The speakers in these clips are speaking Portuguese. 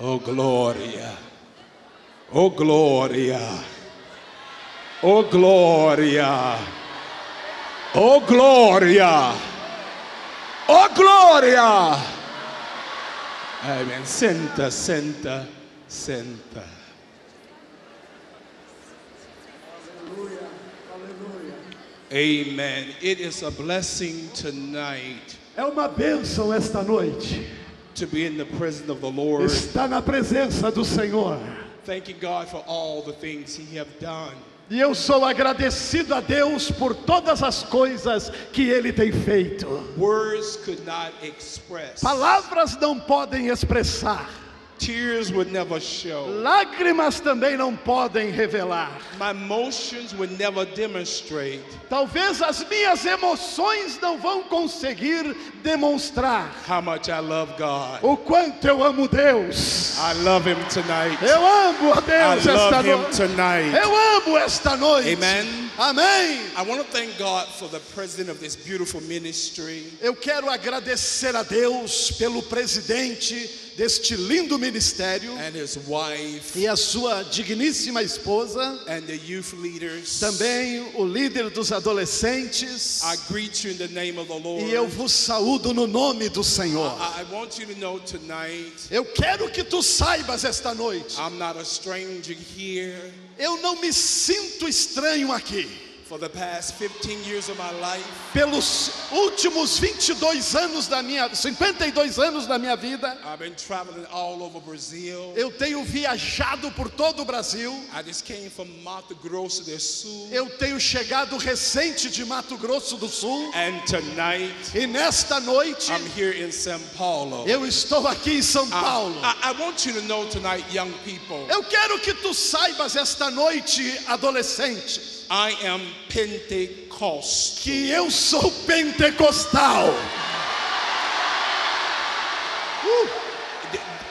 Oh, glória! Oh, glória! Oh, glória! Oh, glória! Oh, glória! Amém. Senta, senta, senta. Aleluia, aleluia. Amen. It is a blessing tonight. É uma bênção esta noite. To be in the presence of the Lord. Está na presença do Senhor. Thanking God for all the things He have done. E eu sou agradecido a Deus por todas as coisas que Ele tem feito. Words could not express. Palavras não podem expressar. Tears would never show. Lágrimas também não podem revelar. My emotions would never demonstrate. Talvez as minhas emoções não vão conseguir demonstrar. How much I love God. O quanto eu amo Deus. I love Him tonight. Eu amo a Deus esta noite. Eu amo esta noite. Amen. Amém. I want to thank God for the president of this beautiful ministry. Eu quero agradecer a Deus pelo presidente deste lindo ministério. And his wife. E a sua digníssima esposa. And the youth leaders. Também o líder dos adolescentes. I greet you in the name of the Lord. E eu vos saúdo no nome do Senhor. I want you to know tonight. Eu quero que tu saibas esta noite. I'm not a stranger here. Eu não me sinto estranho aqui. For the past 15 years of my life, pelos últimos 52 anos da minha vida, I've been traveling all over Brazil. Eu tenho viajado por todo o Brasil. I just came from Mato Grosso do Sul. Eu tenho chegado recente de Mato Grosso do Sul. And tonight, e nesta noite, I'm here in São Paulo. Eu estou aqui em São Paulo. I want you to know tonight, young people. Eu quero que tu saibas esta noite, adolescentes. I am Pentecostal. Que eu sou pentecostal.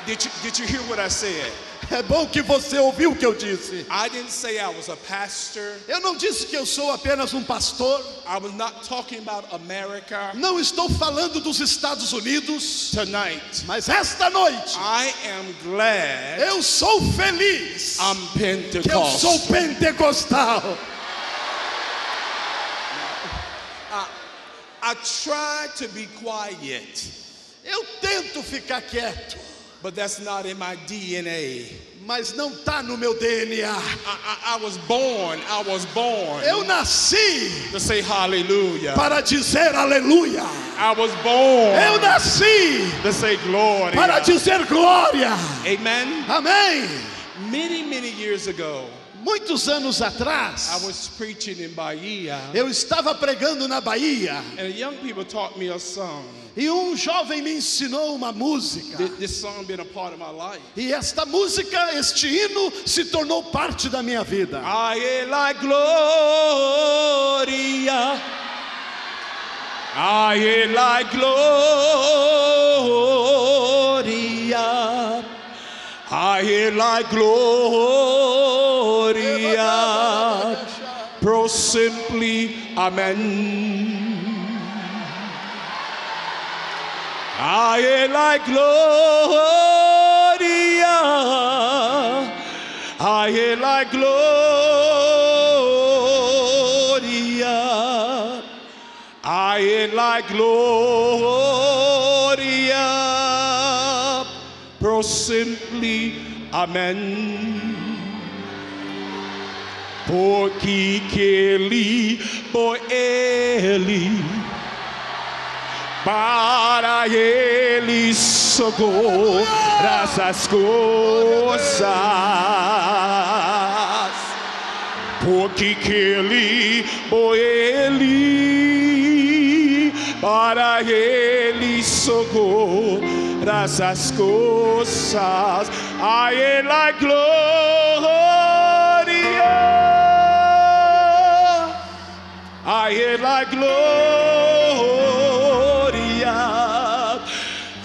Did you hear what I said? É bom que você ouviu o que eu disse. I didn't say I was a pastor. Eu não disse que eu sou apenas um pastor. I was not talking about America. Não estou falando dos Estados Unidos. Tonight. Mas esta noite. I am glad. Eu sou feliz. I'm Pentecostal. Que eu sou pentecostal. I try to be quiet. Eu tento ficar quieto. But that's not in my DNA. Mas não tá no meu DNA. I was born. Eu nasci. To say hallelujah. Para dizer aleluia. I was born. Eu nasci. To say glória. Para dizer glória. Amen. Amém. Many years ago. Muitos anos atrás, I was preaching in Bahia. Eu estava pregando na Bahia. And young people taught me a song. E jovem me ensinou uma música. This song been a part of my life. E esta música, este hino, se tornou parte da minha vida. A Ele glória. A Ele glória. A Ele glória. Pro simply, amen. A Ele glória, a Ele glória, a Ele glória, pro simply, amém. Porque que Ele, por Ele, para Ele são todas as coisas, porque que Ele, por Ele, para Ele são todas as coisas, a Ele a glória, a Ele a glória.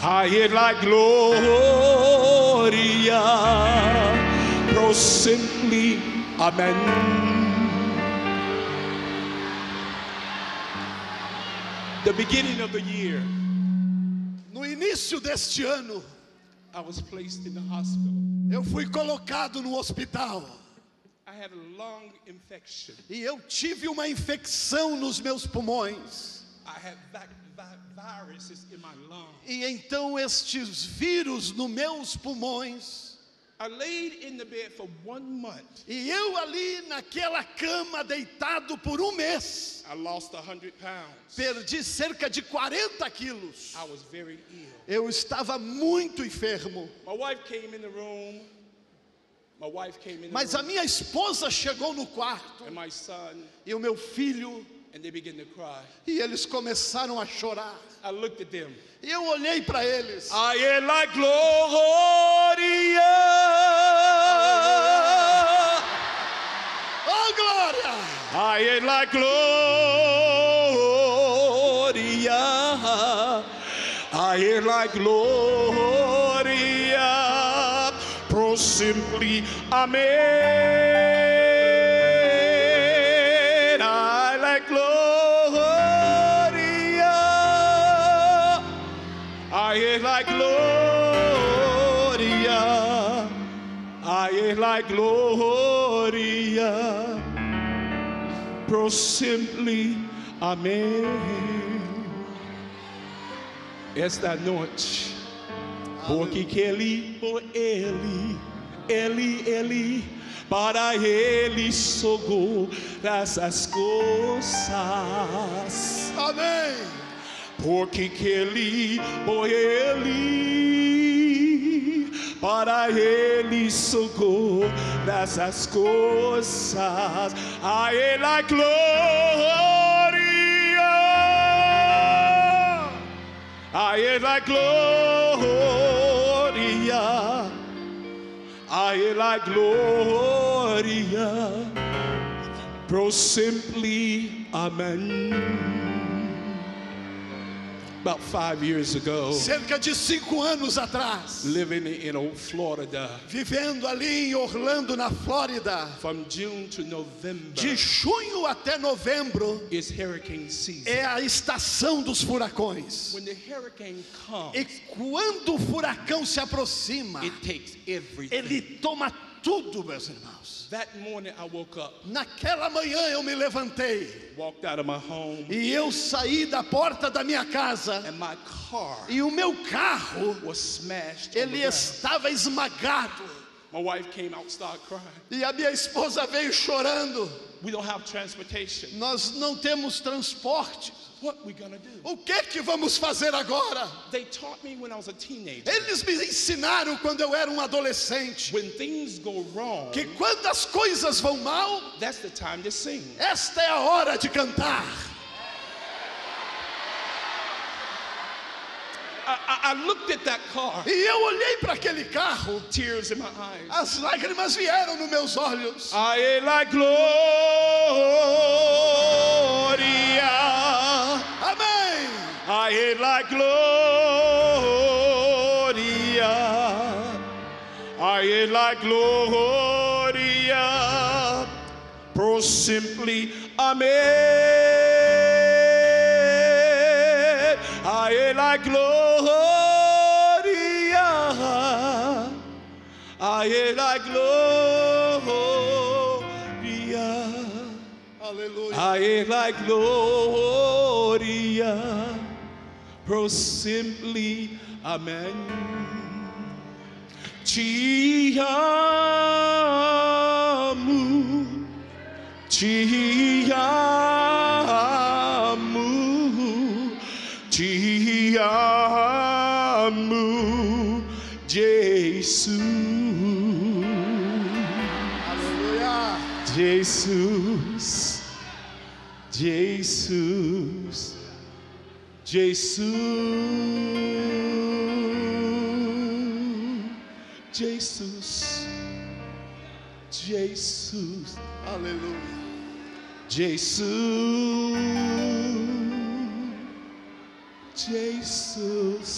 A Ele a glória, pro simply, amém. The beginning of the year. No início deste ano, I was placed in the hospital. Eu fui colocado no hospital. I had a lung infection. E eu tive uma infecção nos meus pulmões. I had viruses in my lungs. E então estes vírus nos meus pulmões. I laid in the bed for 1 month. E eu ali naquela cama deitado por 1 mês. I lost 100 pounds. Perdi cerca de 40 quilos. I was very ill. Eu estava muito enfermo. My wife came in the room. Mas a minha esposa chegou no quarto. And my son, e o meu filho. And they began to cry. E eles começaram a chorar. I looked at them. E eu olhei para eles. A ela glória. Oh glória. A ela glória. A ela glória. Pro sempre. Amém. Like Gloria, pro simply, amém. Esta noite, porque que ele, por ele, ele, para ele sou todas as coisas, amém. Porque que ele, por ele. Para ele socorro dessas coisas, a ele a glória, a ele a glória, a ele a glória, pro sempre, amém. About 5 years ago, cerca de 5 anos atrás, living in Florida, vivendo ali em Orlando na Flórida, from June to November, de junho até novembro, is hurricane season. É a estação dos furacões. When the hurricane comes, e quando o furacão se aproxima, it takes everything. Ele toma tudo, meus irmãos. That morning I woke up. Naquela manhã eu me levantei. Walked out of my home. E eu saí da porta da minha casa. And my car, e o meu carro was smashed, ele estava esmagado. My wife came out, started crying. E a minha esposa veio chorando. We don't have transportation. Nós não temos transporte. What we gonna do? O que que vamos fazer agora? They taught me when I was a teenager. Eles me ensinaram quando eu era um adolescente. When things go wrong, que quando as coisas vão mal, that's the time to sing. Esta é a hora de cantar. I looked at that car. E eu olhei para aquele carro. Tears in my eyes. As lágrimas vieram nos meus olhos. A ela glória. A ela glória, a ela glória, pro sempre, amém. A ela glória, a ela glória, aleluia, a ela glória. Pro simply, amém. Te amo, Jesus. Aleluia. Jesus, Jesus. Jesus, Jesus, aleluia, Jesus, Jesus.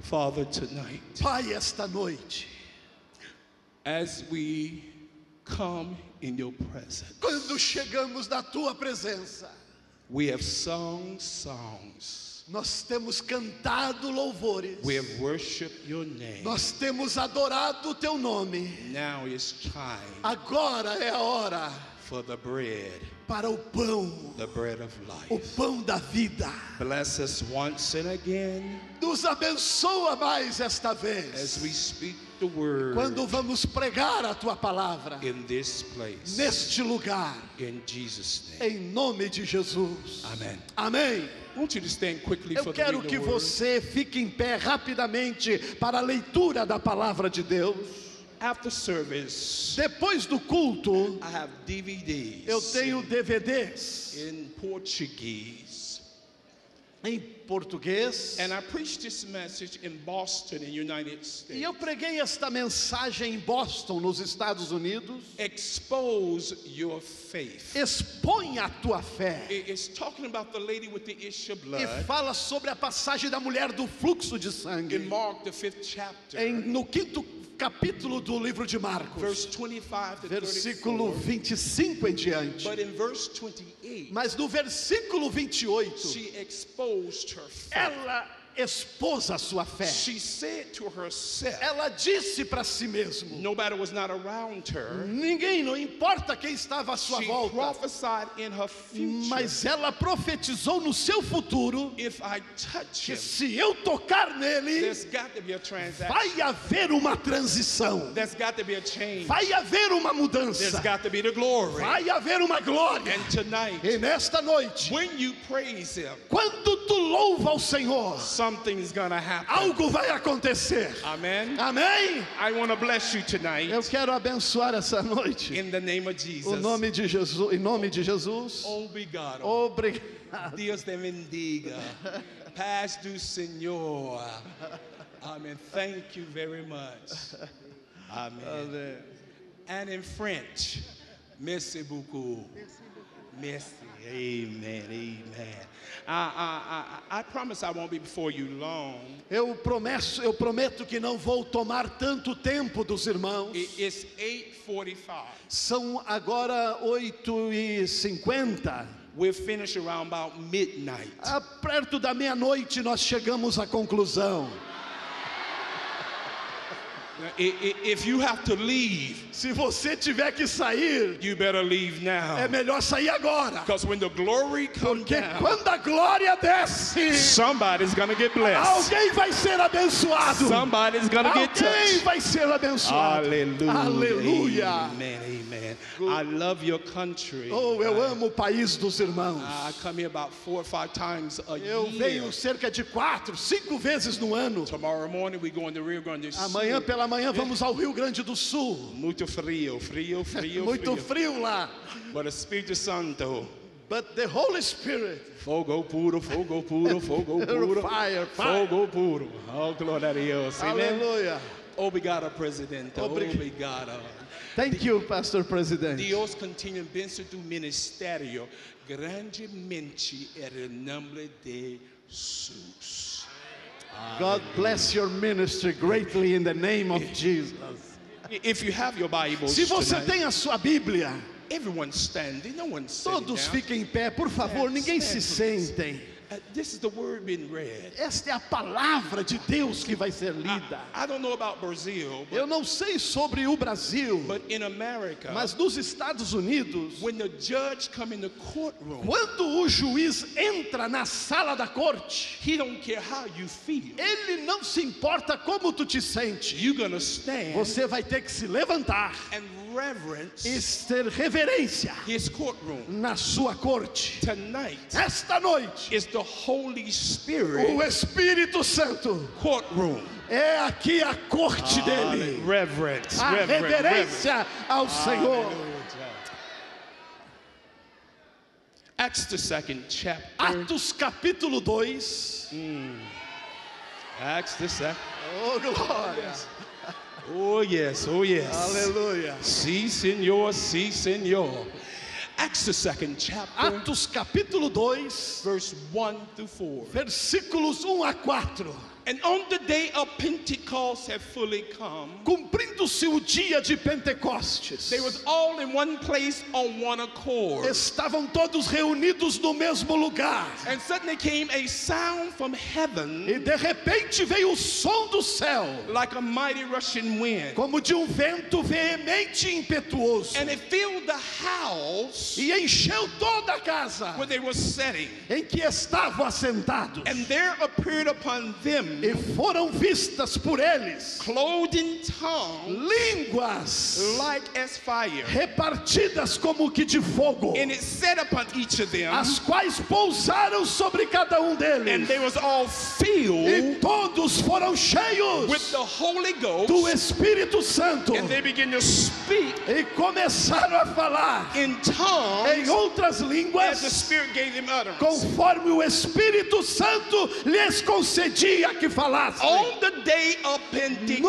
Father, tonight, Pai, esta noite, as we come in your presence. Quando chegamos na tua presença, we have sung songs. Nós temos cantado louvores. We have worshiped your name. Nós temos adorado o teu nome. Now is time. Agora é a hora. For the bread. Para o pão. The bread of life. O pão da vida. Bless us once and again. Nos abençoa mais esta vez. As we speak the word. Quando vamos pregar a tua palavra. In this place. Neste lugar. In Jesus' name. Em nome de Jesus. Amém. Amém. Eu quero que você fique em pé rapidamente para a leitura da palavra de Deus. After service, depois do culto, I have DVDs, eu tenho DVDs em português. And I preached this message in Boston, in United States. E eu preguei esta mensagem em Boston, nos Estados Unidos. Expose your faith. Expõe a tua fé. It's talking about the lady with the issue of blood. E fala sobre a passagem da mulher do fluxo de sangue. In Mark, the 5th chapter. No 5º capítulo do livro de Marcos, versículo 25 em diante. Mas no versículo 28, ela expôs a sua fé. Ela disse para si mesma, ninguém, não importa quem estava à sua volta, mas ela profetizou no seu futuro que se eu tocar nele, vai haver uma transição, vai haver uma mudança, vai haver uma glória. E nesta noite, quando tu louva ao Senhor, something's gonna happen. Algo vai acontecer. Amen. Amém. I want to bless you tonight. Eu quero abençoar essa noite. In the name of Jesus. O nome de Jesus, em nome de Jesus. Obrigado. Obrigado. Deus te bendiga. Paz do Senhor. Amen. Thank you very much. Amen. Amen. And in French, merci beaucoup. Merci. Amen. Amen. I promise I won't be before you long. Eu prometo que não vou tomar tanto tempo dos irmãos. It's 8:45. São agora 8:50. We'll finish around about midnight. Perto da meia-noite nós chegamos à conclusão. If you have to leave, se você tiver que sair, you better leave now. É melhor sair agora. Because when the glory comes, porque down, quando a glória desce, somebody's gonna get blessed. Alguém vai ser abençoado. Somebody's gonna get touched. Alguém vai ser abençoado. Aleluia. Aleluia. Amen. Amen. I love your country. Oh, eu amo o país dos irmãos. I come here about 4 or 5 times a year. Eu venho cerca de 4, 5 vezes no ano. Tomorrow morning we go on the Rio Grande do Sul. Amanhã pela manhã vamos ao Rio Grande do Sul. Muito frio, frio, frio. Muito frio lá. But the Espírito Santo. But the Holy Spirit. Fogo puro, fogo puro, fogo puro. Fire, fire. Fogo puro. Oh, glória a Deus. Aleluia. Obrigado, presidente. Obrigado. Thank you, Pastor President. Deus continua a abençoar o ministério grandemente em nome de Jesus. God bless your ministry greatly in the name of Jesus. If you have your Bibles, se você tonight, tem a sua Bíblia, everyone standing, no one sitting. Todos fiquem em pé, por favor, ninguém se sentem. This is the word being read. Esta é a palavra de Deus que vai ser lida. I don't know about Brazil, eu não sei sobre o Brasil, but in America, mas nos Estados Unidos, when the judge come in the courtroom, quando o juiz entra na sala da corte, he don't care how you feel. Ele não se importa como tu te sente. You're gonna stand, você vai ter que se levantar e ter reverência his courtroom. Na sua corte. Tonight, esta noite, the Holy Spirit, o Espírito Santo, courtroom. É aqui a corte dele. Reverence, a reverência ao Senhor. Acts the 2nd chapter. Atos capítulo 2. Acts the 2nd. Oh, glória. Oh yes, oh yes. Aleluia. Sim, Senhor, sim, Senhor. Acts the 2nd chapter. Atos capítulo 2, verse 1 through 4. Versículos 1 a 4. And on the day of Pentecost had fully come, cumprindo-se o dia de Pentecostes, they was all in one place on one accord. Estavam todos reunidos no mesmo lugar. And suddenly came a sound from heaven, e de repente veio o som do céu, like a mighty rushing wind, como de um vento veemente e impetuoso. And it filled the house, e encheu toda a casa, where they were sitting, em que estavam assentados. And there appeared upon them, e foram vistas por eles, clothed in tongues, línguas, like as fire, repartidas como que de fogo, and it set upon each of them, as quais pousaram sobre cada deles, and they was all filled, e todos foram cheios, with the Holy Ghost, do Espírito Santo, and they began to speak, e começaram a falar, in tongues, em outras línguas, as the Spirit gave them utterance, conforme o Espírito Santo lhes concedia que falassem. On the day of Pentecost,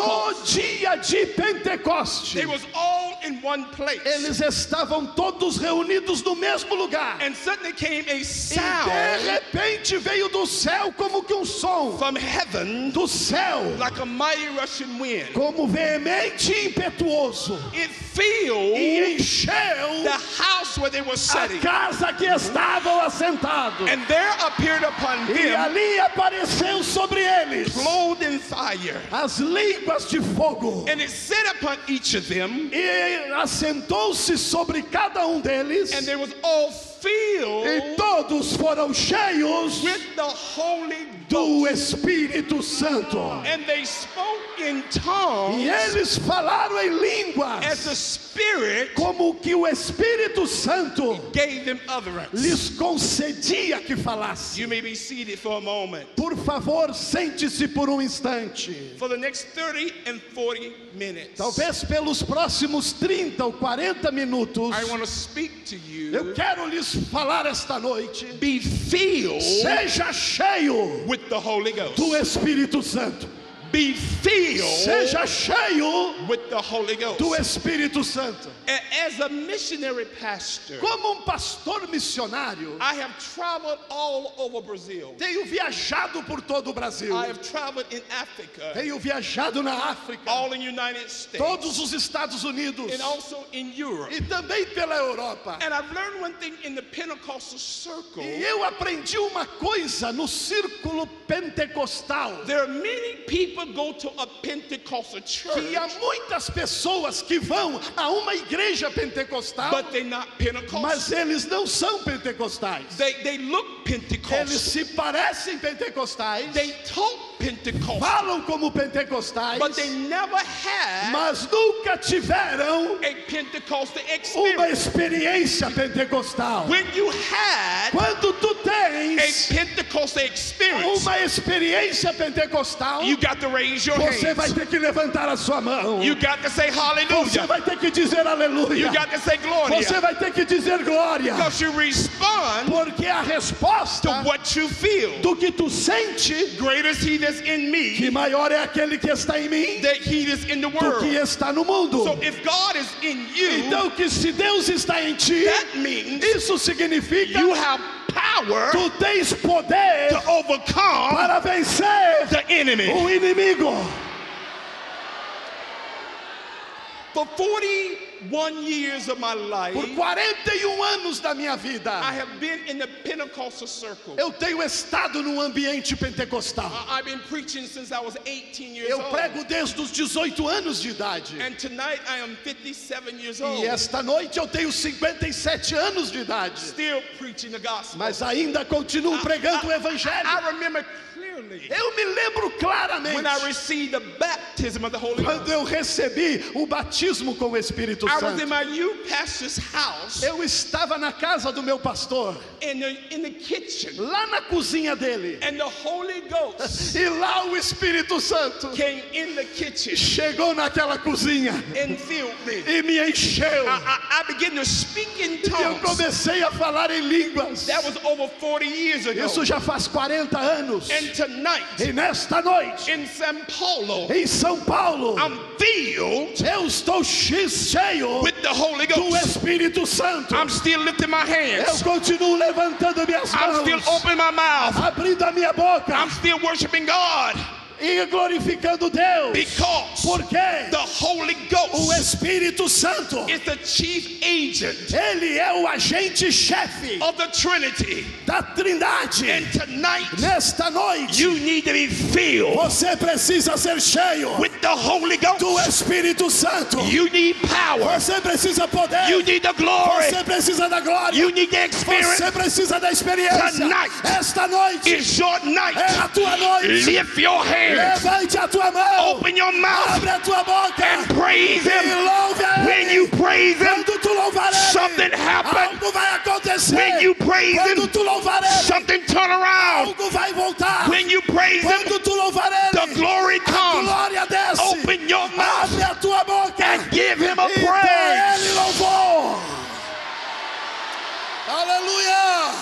no dia de Pentecoste, they was all in one place, eles estavam todos reunidos no mesmo lugar. And suddenly came a sound, e de repente veio do céu como que um som, from heaven, do céu, like a mighty rushing wind, como veemente e impetuoso. It filled, e encheu, the house where they were sitting, a casa que estavam assentados. And there appeared upon them, e ali apareceu sobre eles, clothed in fire, as línguas de fogo, and it set upon each of them, e assentou-se sobre cada deles, and they was all filled, e todos foram cheios, with the Holy Ghost, do Espírito Santo, and they spoke in tongues, e eles falaram em línguas, as the Spirit, como que o Espírito Santo gave them utterance, lhes concedia que falassem. You may be seated for a moment. Por favor, sente-se por instante. For the next 30 and 40 minutes, talvez pelos próximos 30 ou 40 minutos, I want to speak to you, eu quero lhes falar esta noite. Be filled, seja cheio, with the Holy Ghost, do Espírito Santo. Be filled, seja cheio, with the Holy Ghost, do Espírito Santo. And as a missionary pastor, como pastor missionário, I have traveled all over Brazil. Tenho viajado por todo o Brasil. I have traveled in Africa. Tenho viajado na África. All in United States. Todos os Estados Unidos. And also in Europe. E também pela Europa. And I've learned one thing in the Pentecostal circle. E eu aprendi uma coisa no círculo pentecostal. There are many people go to a Pentecostal church, que há muitas pessoas que vão a uma igreja pentecostal, but they're not Pentecostal, mas eles não são pentecostais. They look Pentecostal, eles se parecem pentecostais, they talk Pentecostal, falam como pentecostais, but they never had, mas nunca tiveram, a Pentecostal experience, uma experiência pentecostal. When you had, quando tu tens, a Pentecostal experience, uma experiência pentecostal, you got to raise your hands. Você vai ter que levantar a sua mão. You got to say hallelujah. Você vai ter que dizer aleluia. You got to say glory. Você vai ter que dizer glória. Because you respond, porque a resposta, to what you feel, do que tu sente, greater is he that's in me, que maior é aquele que está em mim, that he is in the world, do que está no mundo. So if God is in you, então que se Deus está em ti, that means, isso significa, you have power, tu tens poder, to overcome, para vencer, the enemy, o inimigo. For 41 years of my life, por 41 anos da minha vida, I have been in the Pentecostal circle. Eu tenho estado num ambiente pentecostal. I've been preaching since I was 18 years old. Eu prego desde os 18 anos de idade. And tonight I am 57 years old. E esta noite eu tenho 57 anos de idade. Still preaching the gospel. Mas ainda continuo pregando o evangelho. I remember, eu me lembro claramente, when I received the baptism of the Holy Ghost, quando eu recebi o batismo com o Espírito Santo. I was in my new pastor's house, eu estava na casa do meu pastor, in the kitchen, lá na cozinha dele, and the Holy Ghost, e lá o Espírito Santo, came in the kitchen, chegou naquela cozinha, and filled me, e me encheu. I began to speak in tongues, e eu comecei a falar em línguas. That was over 40 years ago. Isso já faz 40 anos. And tonight, e nesta noite, in São Paulo, em São Paulo, I'm filled, eu estou cheio, with the Holy Ghost, do Espírito Santo. I'm still lifting my hands. Eu continuo levantando minhas mãos. I'm still opening my mouth. Abrindo a minha boca. I'm still worshiping God. e glorificando Deus. Because porque the Holy Ghost, o Espírito Santo, is the chief agent, ele é o agente chefe, of the Trinity, da Trindade. And tonight, nesta noite, you need to be filled, você precisa ser cheio, with the Holy Ghost, do Espírito Santo. You need power, você precisa poder. You need the glory, você precisa da glória. You need the experience, você precisa da experiência. Tonight, esta noite, is your night, é a tua noite. Lift your hands, levante a tua mão, open your mouth, abre a tua boca, and praise Him. When you praise Him, something happens. When you praise Him, something turns around. When you praise Him, the glory comes. Open your mouth and give Him a praise. Hallelujah.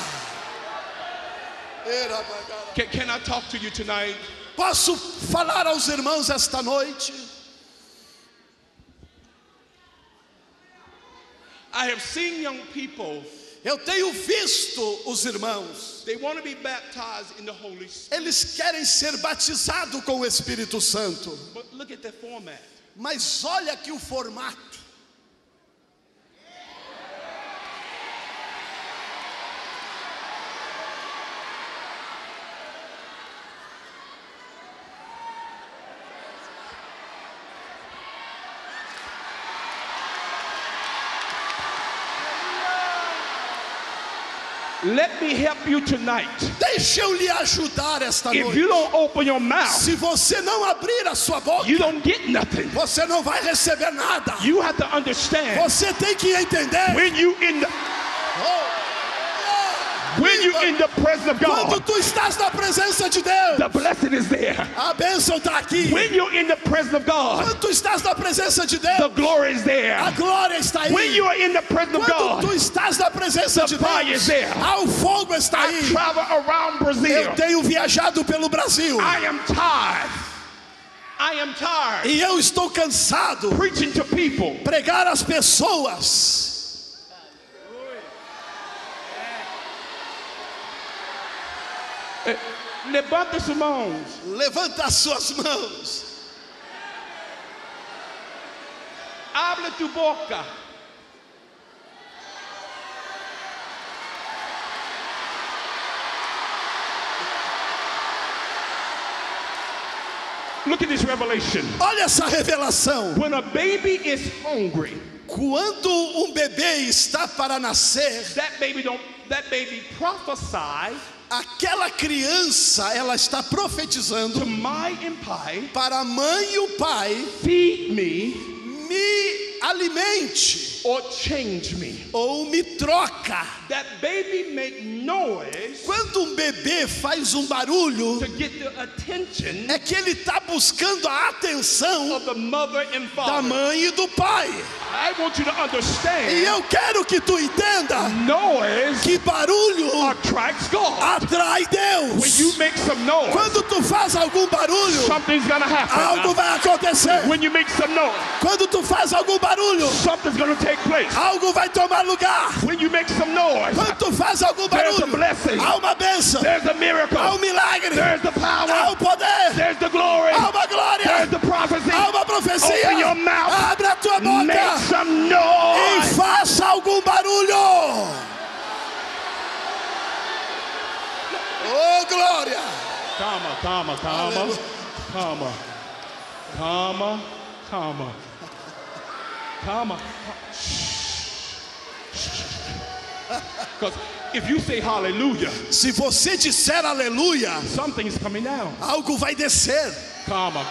Can I talk to you tonight? Posso falar aos irmãos esta noite? I have seen young people. Eu tenho visto os irmãos. They want to be baptized in the Holy Spirit. Eles querem ser batizado com o Espírito Santo. But look at the format. Mas olha aqui o formato. Let me help you tonight. Deixa eu lhe ajudar esta noite. If you don't open your mouth, se você não abrir a sua boca, you don't get nothing. Você não vai receber nada. You have to understand. Você tem que entender. When you in the presence of God, quando tu estás na presença de Deus, the blessing is there. A bênção está aqui. When you in the presence of God, quando tu estás na presença de Deus, the glory is there. A glória está aí. When you are in the presence of God, quando tu estás na presença de Deus, o fogo está aí. I travel around Brazil. Eu tenho viajado pelo Brasil. I am tired. E eu estou cansado. Preaching to people. Pregar às pessoas. Levanta suas mãos. Levanta as suas mãos. Abre tua boca. Look at this revelation. Olha essa revelação. When a baby is hungry, quando bebê está para nascer, that baby prophesies. Aquela criança, ela está profetizando para a mãe e o pai: feed me alimente, or change me, ou me troca. That baby make noise. Quando bebê faz barulho, to get the attention, é que ele está buscando a atenção of the mother and father, da mãe e do pai. I want you to understand, e eu quero que tu entenda, noise, que barulho atrai Deus. When you make some noise, quando tu faz barulho, something's gonna happen. Algo vai acontecer. When you make some noise, quando tu faz barulho, something's gonna take place. Algo vai tomar lugar. When you make some noise, quando tu faz barulho, there's a blessing. Há uma bênção. There's a miracle. Há milagre. There's the power. Há poder. There's the glory. Há glória. There's the prophecy. Há profecia. Open your mouth. Abre a tua boca. Make some noise. E faça barulho. Oh, glória. Calma. Because if you say hallelujah, se você disser aleluia, something's coming down. Algo vai descer. Calma.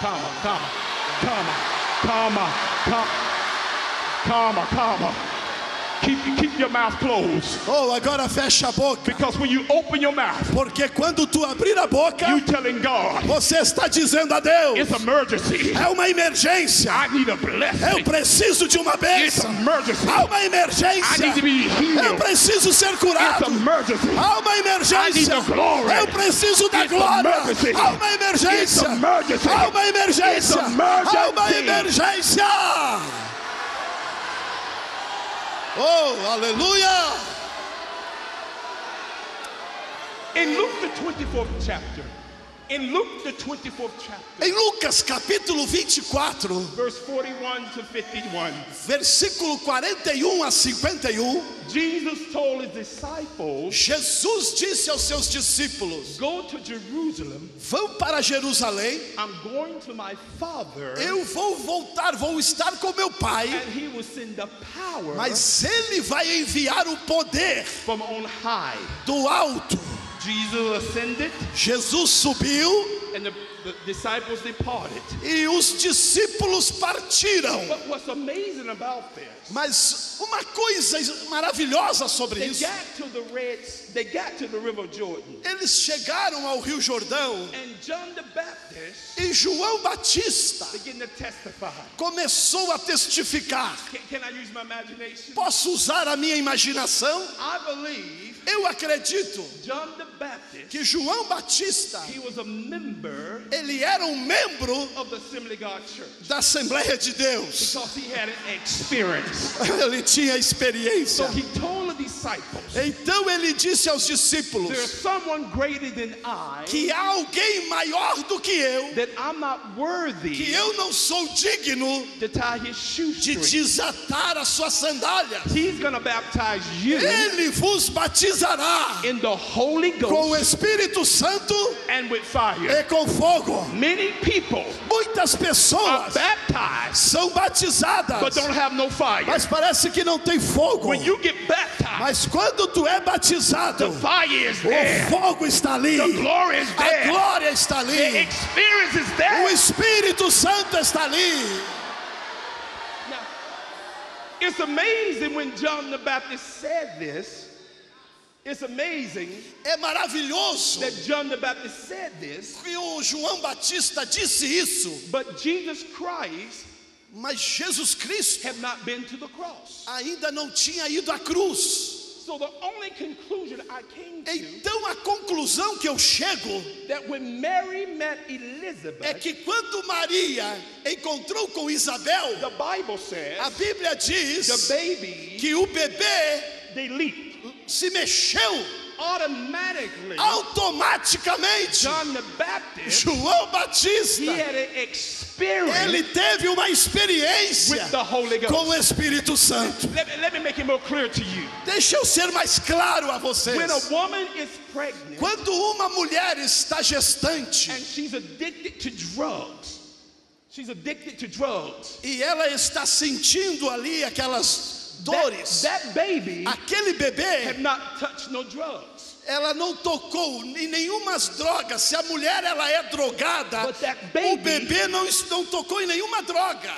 Keep your mouth closed. Oh, agora fecha a boca. Because when you open your mouth, porque quando tu abrir a boca, you telling God, você está dizendo a Deus. It's emergency. É uma emergência. I need a blessing. Eu preciso de uma bênção. It's emergency. Há uma emergência. I need to be healed. Eu preciso ser curado. It's emergency. Há uma emergência. I need the glory. Eu preciso da glória. Emergency. Há uma emergência. It's emergency. Há uma emergência. Há uma emergência. Oh, hallelujah! In Luke the 24th chapter, In Luke, the 24th chapter, em Lucas capítulo 24, verse 41 to 51, versículo 41 a 51, Jesus told his disciples, Jesus disse aos seus discípulos, go to Jerusalem, vão para Jerusalém, I'm going to my Father, eu vou voltar, vou estar com meu Pai, and he will send the power, mas Ele vai enviar o poder from on high, do alto. Jesus ascended. Jesus subiu. And the disciples departed. E os discípulos partiram. But what's amazing about this, mas uma coisa maravilhosa sobre isso. They got to the river Jordan. Eles chegaram ao Rio Jordão. And John the Baptist, e João Batista começou a testificar. Can I use my imagination? Posso usar a minha imaginação? I believe, eu acredito, John the Baptist, que João Batista, he was a member, ele era membro of the Assembly of God Church, da Assembleia de Deus. Because he had an experience. Ele tinha experiência. So he told the disciples, então ele disse aos discípulos, there's someone greater than I, que há alguém maior do que eu, that I'm not worthy, que eu não sou digno to tie his shoestring, de desatar as suas sandálias. He's gonna baptize you, ele vos batizará in the Holy Ghost, com o Espírito Santo, and with fire, e com fogo. Many people, muitas pessoas, are baptized, são batizadas, but don't have no fire. Mas parece que não tem fogo. When you get baptized, mas quando tu é batizado, the fire is there, o fogo está ali, the glory is there, a glória está ali, the experience is there, o Espírito Santo está ali. Now, it's amazing when John the Baptist said this. It's amazing, é maravilhoso, that John the Baptist said this, que o João Batista disse isso, but Jesus Christ, mas Jesus Cristo, had not been to the cross, ainda não tinha ido à cruz. So the only conclusion I came to, então a conclusão que eu chego, that when Mary met Elizabeth, é que quando Maria encontrou com Isabel, the Bible says, a Bíblia diz, the baby, que o bebê, they leaped, se mexeu. Automaticamente, John the Baptist, João Batista, he had an experience, ele teve uma experiência with the Holy Ghost, com o Espírito Santo. Let me make it more clear to you. Deixa eu ser mais claro a vocês. When a woman is pregnant, quando uma mulher está gestante, and she's addicted to drugs, she's addicted to drugs, e ela está sentindo ali aquelas dores, that baby, aquele bebê, had not touched no drugs. Ela não tocou em nenhumas drogas. Se a mulher ela é drogada, o bebê não tocou em nenhuma droga,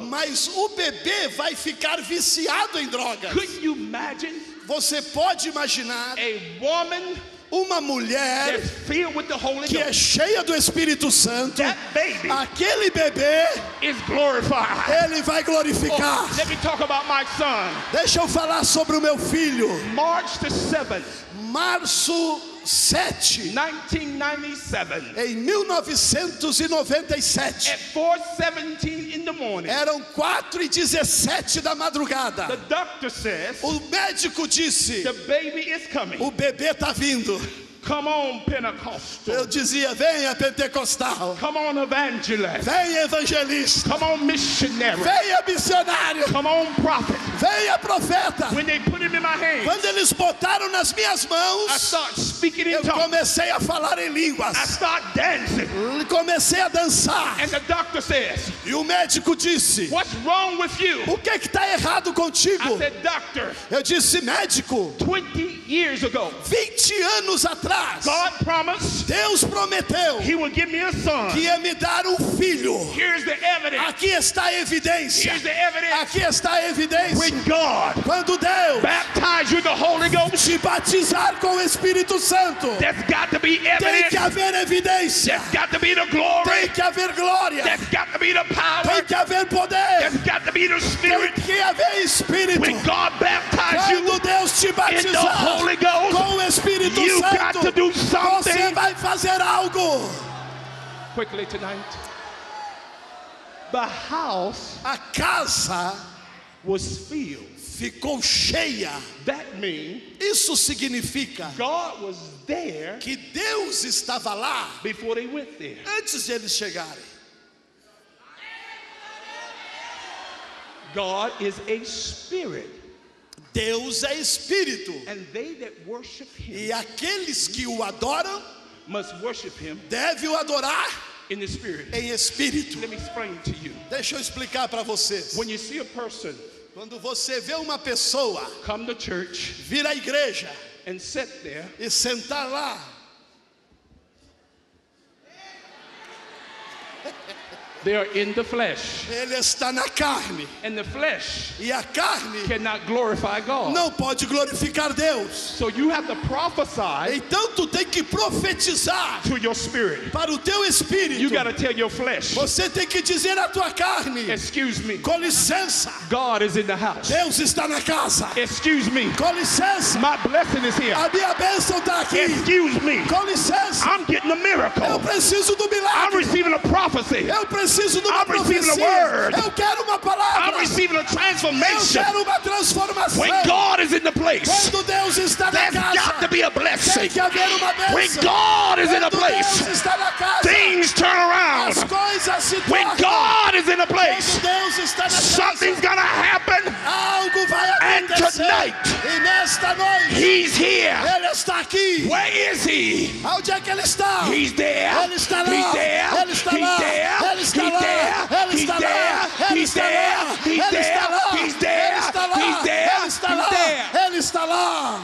mas o bebê vai ficar viciado em drogas. Could you imagine, você pode imaginar, a woman, uma mulher filled with the Holy Ghost, que é cheia do Espírito Santo, that baby, aquele bebê is glorified, ele vai glorificar. Oh, let me talk about my son. Deixa eu falar sobre o meu filho. March the 7th, março 7, 1997, em 1997, at 4:17 in the morning, eram 4:17 da madrugada, the doctor says, o médico disse, the baby is coming, o bebê está vindo. Come on, Pentecostal. Eu dizia, venha pentecostal. Come on, evangelist. Venha evangelista. Come on, missionary. Venha missionário. Come on, prophet. Venha profeta. When they put him in my hands, quando eles botaram nas minhas mãos, I start speaking in tongues. Eu comecei a falar em línguas. I start dancing. Comecei a dançar. And the doctor says, e o médico disse, what's wrong with you? O que está errado contigo? I said, doctor, eu disse, médico, 20 years ago, 20 anos atrás, God promised, Deus prometeu, he will give me a son, que ia me dar filho. Here's the evidence. Aqui está a evidência. Here's the evidence. Aqui está a evidência. When God, quando Deus, baptize you the Holy Ghost, te batizar com o Espírito Santo, there's got to be evidence. Tem que haver evidência. There's got to be the glory. Tem que haver glória. There's got to be the power. Tem que haver poder. There's got to be the spirit. Tem que haver espírito. When God baptizes you, quando Deus te batizar in the Holy Ghost, com o Espírito Santo, to do something. Você vai fazer algo. Quickly tonight, the house, a casa, was filled, ficou cheia. That means isso significa God was there que Deus estava lá before they went there. Antes de eles chegarem. God is a spirit. Deus é espírito. And they that worship him e aqueles que o adoram must worship him devem o adorar in the spirit. Em espírito. Let me explain to you. Deixa eu explicar para vocês. When you see a person, quando você vê uma pessoa come to church, vir à igreja and sit there, e sentar lá, they are in the flesh. Ele está na carne. And the flesh e a carne cannot glorify God. Não pode glorificar Deus. So you have to prophesy. Então tu tem que profetizar to your spirit. Para o teu espírito. You got to tell your flesh. Você tem que dizer à tua carne. Excuse me. Com licença. God is in the house. Deus está na casa. Excuse me. Com licença. My blessing is here. A minha bênção está aqui. Excuse me. Com licença. I'm getting a miracle. Eu preciso do milagre. I'm receiving a prophecy. I'm receiving a word. Eu quero uma palavra. I'm receiving a transformation. Eu quero uma transformação. When God is in the place, quando Deus está na casa, there's got to be a blessing. Tem que haver uma bênção. When God is in a place, Deus está na casa, things turn around. As coisas se tornam. When God is in a place, quando Deus está na casa, something's gonna happen. Algo vai acontecer. And tonight, e nesta noite, he's here. Ele está aqui. Where is he? Onde é que ele está? He's there. Ele está lá. He's there. Ele está lá. He's there. He's there. He's there. He's there. He's there. He's there. He's there. Ele está lá.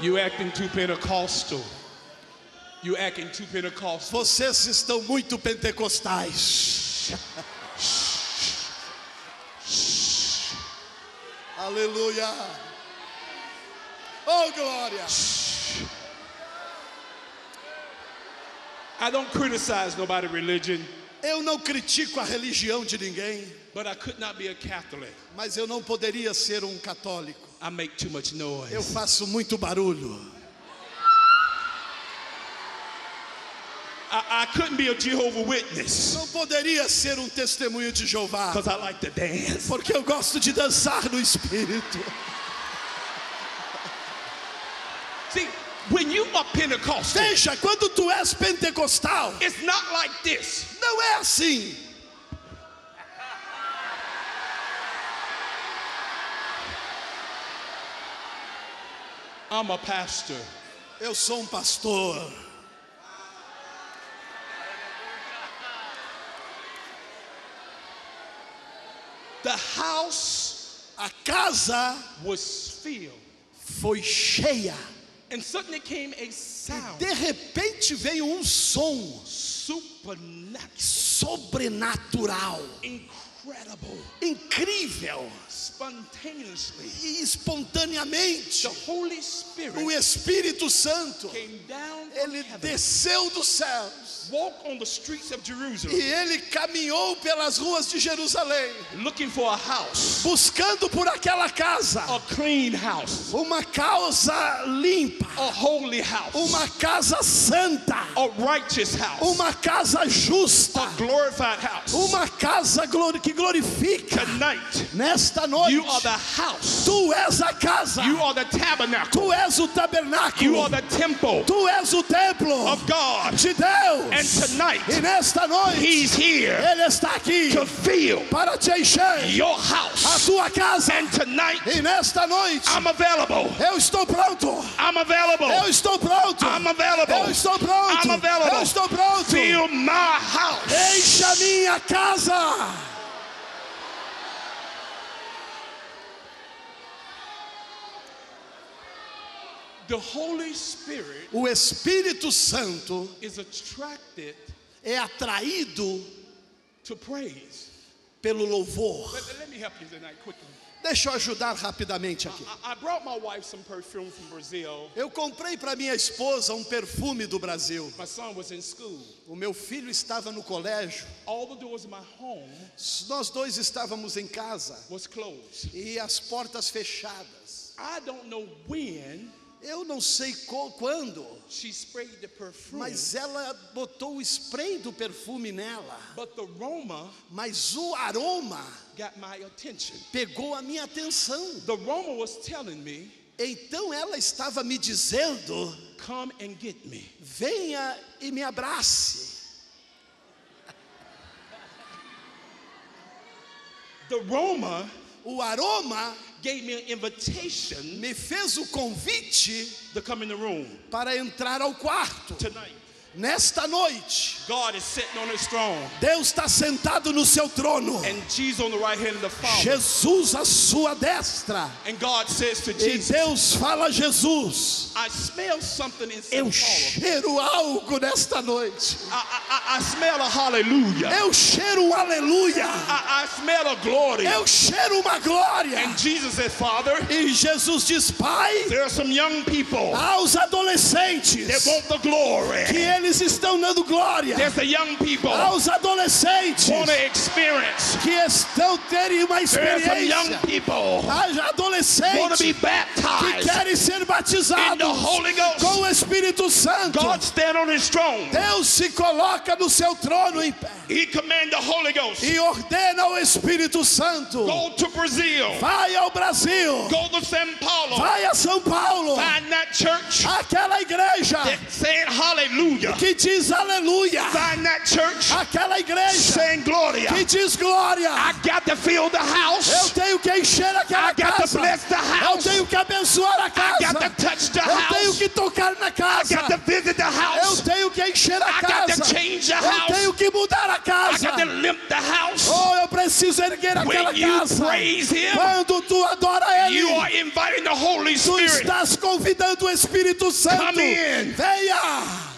You acting too Pentecostal. You acting too Pentecostal. Vocês estão muito pentecostais. Aleluia. Oh, glória. I don't criticize nobody's religion. Eu não critico a religião de ninguém. But I could not be a Catholic. Mas eu não poderia ser um católico. I make too much noise. Eu faço muito barulho. I couldn't be a Jehovah's Witness. Não poderia ser um testemunho de Jeová. Because I like to dance. Porque eu gosto de dançar no espírito. See, when you are Pentecostal, veja, quando tu és pentecostal, it's not like this. Não é assim. I'm a pastor. Eu sou um pastor. The house, a casa, was filled. Foi cheia. And suddenly came a sound. E de repente veio um som sobrenatural. Incredible. Incrível. Spontaneously. E espontaneamente. The Holy Spirit, o Espírito Santo, came down from ele heaven, desceu dos céus. Walked on the streets of Jerusalem. E ele caminhou pelas ruas de Jerusalém. Looking for a house. Buscando por aquela casa. A clean house. Uma casa limpa. A holy house. Uma casa santa. A righteous house. Uma casa justa. A glorified house. Uma casa que glorifica. Tonight, nesta noite, you are the house. Tu és a casa. You are the tabernacle. Tu és o tabernáculo. You are the temple. Tu és o templo of God. De Deus. And tonight, e nesta noite, he's here. Ele está aqui. To fill para te encher. Your house. A tua casa. And tonight, e nesta noite, I'm available. Eu estou pronto. I'm available. Eu estou pronto. I'm available. Eu estou pronto. I'm available. Eu estou pronto. Fill my house. Encha minha casa. The Holy Spirit, o Espírito Santo, is attracted, é atraído, to praise, pelo louvor. Let me help you tonight quickly. Deixa eu ajudar rapidamente aqui. I brought my wife some perfume from Brazil. Eu comprei para minha esposa um perfume do Brasil. My son was in school. O meu filho estava no colégio. All the doors of my home, nós dois estávamos em casa. Was closed. E as portas fechadas. I don't know when, eu não sei quando, mas ela botou o spray do perfume nela. Mas o aroma pegou a minha atenção. The aroma was telling me, então ela estava me dizendo, come and get me. Venha e me abrace. The aroma, o aroma, gave me an invitation, me fez o convite, to come in the room, para entrar ao quarto. Tonight, nesta noite, God is sitting on his throne. Deus está sentado no seu trono. And Jesus on the right hand of the Father. Jesus à sua destra. And God says to Jesus, e Deus fala a Jesus, I smell something in eu cheiro algo nesta noite. I smell a hallelujah. Eu cheiro um aleluia. I smell a glory. Eu cheiro uma glória. And Jesus said, Father, e Jesus diz, Pai, there are some young people, aos adolescentes, they want the glory. Que eles estão dando glória, there's the young people, aos adolescentes, want to experience, que estão terem uma experiência, there's some young people, adolescentes, want to be baptized, que querem ser batizados in the Holy Ghost. Com o Espírito Santo. God stand on his throne. Deus se coloca no seu trono em pé. He command the Holy Ghost. E ordena ao Espírito Santo, go to Brazil. Vai ao Brasil, go to São Paulo. Vai a São Paulo, find that church, aquela igreja, saying hallelujah, que diz aleluia. Find that church, aquela igreja, saying gloria, que diz glória. I got to fill the house, eu tenho que encher aquela casa. I got to bless the house, eu tenho que abençoar a casa. I got to touch the house, eu tenho que tocar na casa. I got to visit the house, eu tenho que encher a casa. I got to change the house, eu tenho que mudar a casa. I got to limp the house, oh, eu preciso erguer aquela casa. Praise him, quando tu adora ele, you are inviting the Holy Spirit, tu estás convidando o Espírito Santo. Come in. Venha.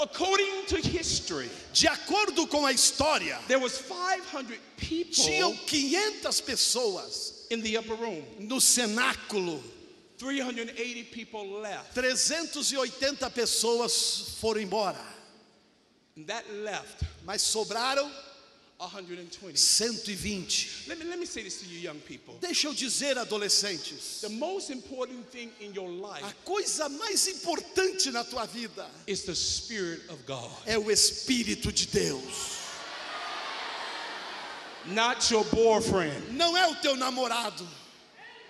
According to history, de acordo com a história, there was 500 people, tinham 500 pessoas, in the upper room. No cenáculo. 380 people left. 380 pessoas foram embora. And that left, mas sobraram 120. 120. Let me say this to you, young people. Deixa eu dizer, adolescentes, the most important thing in your life, a coisa mais importante na tua vida, is the Spirit of God. É o Espírito de Deus. Not your boyfriend. Não é o teu namorado.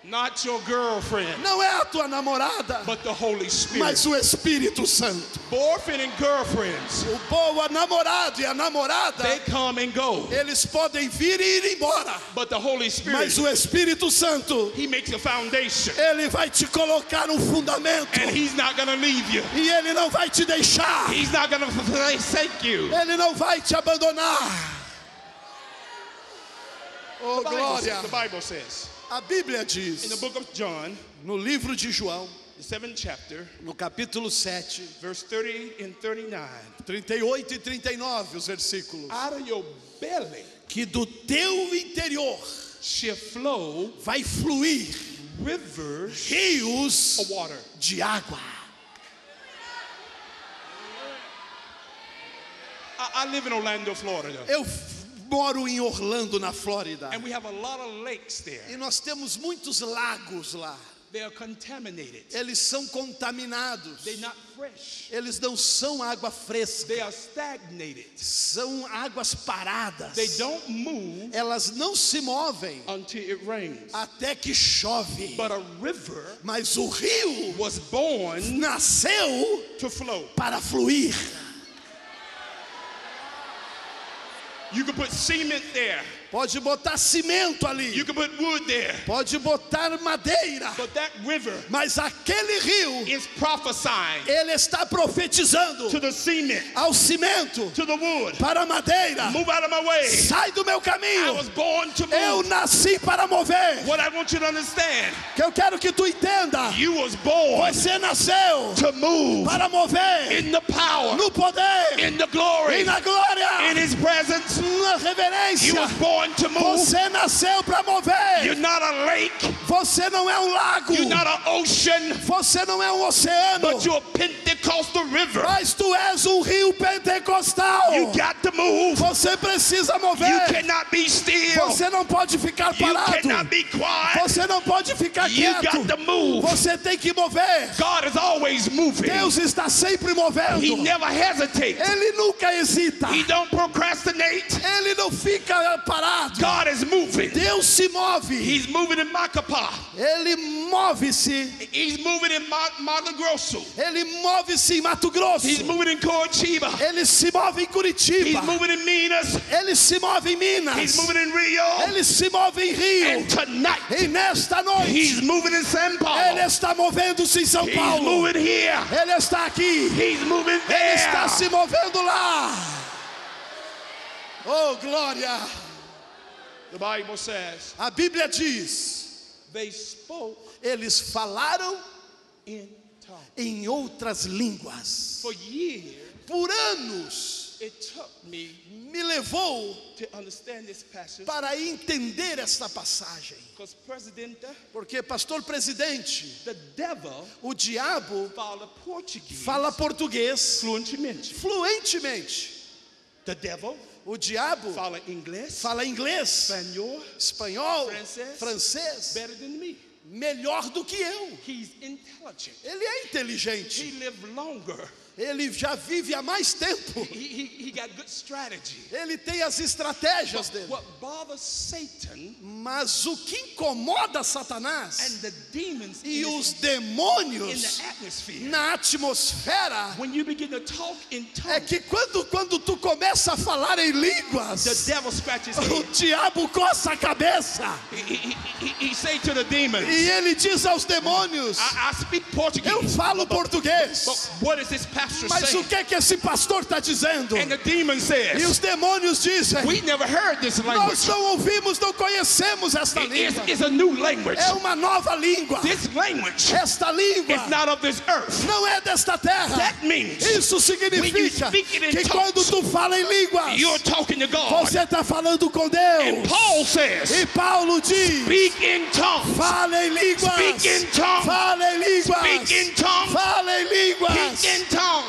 Not your girlfriend. Não é a tua namorada. But the Holy Spirit. Mas o Espírito Santo. Boyfriend and girlfriends. O namorado e a namorada. They come and go. Eles podem vir e ir embora. But the Holy Spirit. Mas o Espírito Santo. He makes a foundation. Ele vai te colocar fundamento. And he's not going to leave you. E ele não vai te deixar. He's not going to forsake you. Ele não vai te abandonar. Oh, glória. The Bible says. A Bíblia diz, in the book of John, no livro de João, the 7th chapter, no capítulo 7, verse 30 and 39, 38 e 39 os versículos, out of your belly, que do teu interior shall flow, vai fluir, rivers, rios of water, de água. I live in Orlando, Florida. Eu moro em Orlando, na Flórida. And we have a lot of lakes there. E nós temos muitos lagos lá. They are contaminated. Eles são contaminados. They're not fresh. Eles não são água fresca. They are stagnated. São águas paradas. They don't move. Elas não se movem until it rains. Até que chove. But a river, mas o rio, was born, nasceu, to flow, para fluir. You can put cement there. Pode botar cimento ali. You can put wood there. Pode botar madeira. But that river, mas aquele rio, is prophesying, ele está profetizando, to the cement, ao cimento, to the wood, para a madeira. Move out of my way. Sai do meu caminho. I was born to move. Eu nasci para mover. What I want you to understand, que eu quero que tu entenda, you was born, você nasceu, to move, para mover, in the power, no poder, in the glory, e na glória, In his presence, reverência. You was born to move. Você nasceu para mover. You're not a lake. Você não é lago. You're not an ocean. Você não é oceano. But you're a Pentecostal river. Mas tu és rio pentecostal. You got to move. Você precisa mover. You cannot be still. Você não pode ficar parado. You cannot be quiet. Você não pode ficar quieto. You got to move. Você tem que mover. God is always moving. Deus está sempre movendo. He never hesitates. Ele nunca hesita. He don't procrastinate. Ele não fica parado. God is moving. Deus se move. He's moving in Macapá. Ele move-se. He's moving in Mato Grosso. Ele move-se em Mato Grosso. He's moving in Curitiba. Ele se move em Curitiba. He's moving in Minas. Ele se move em Minas. He's moving in Rio. Ele se move em Rio. And tonight, e nesta noite, he's moving in São Paulo. Ele está movendo-se em São Paulo. He's moving here. Ele está aqui. He's moving there. Ele está se movendo lá. Oh, glória! The Bible says, a Bíblia diz, they spoke, eles falaram em outras línguas. For years, por anos, it took me levou to understand this passage, para entender esta passagem. Porque, pastor presidente, the devil, o diabo fala português fluentemente. The devil, o diabo fala inglês, espanhol, francês, melhor do que eu. Ele é inteligente. Ele já vive há mais tempo. Ele tem as estratégias dele. Mas o que incomoda Satanás e os demônios na atmosfera é que quando tu começa a falar em línguas, o diabo coça a cabeça. E ele diz aos demônios, eu falo português. Mas o que esse pastor está dizendo? E os demônios dizem, nós não ouvimos, não conhecemos esta língua. É uma nova língua. Esta língua não é desta terra. Isso significa que quando tu fala em línguas, você está falando com Deus. E Paulo diz, fala em línguas, fala em línguas, fala em línguas.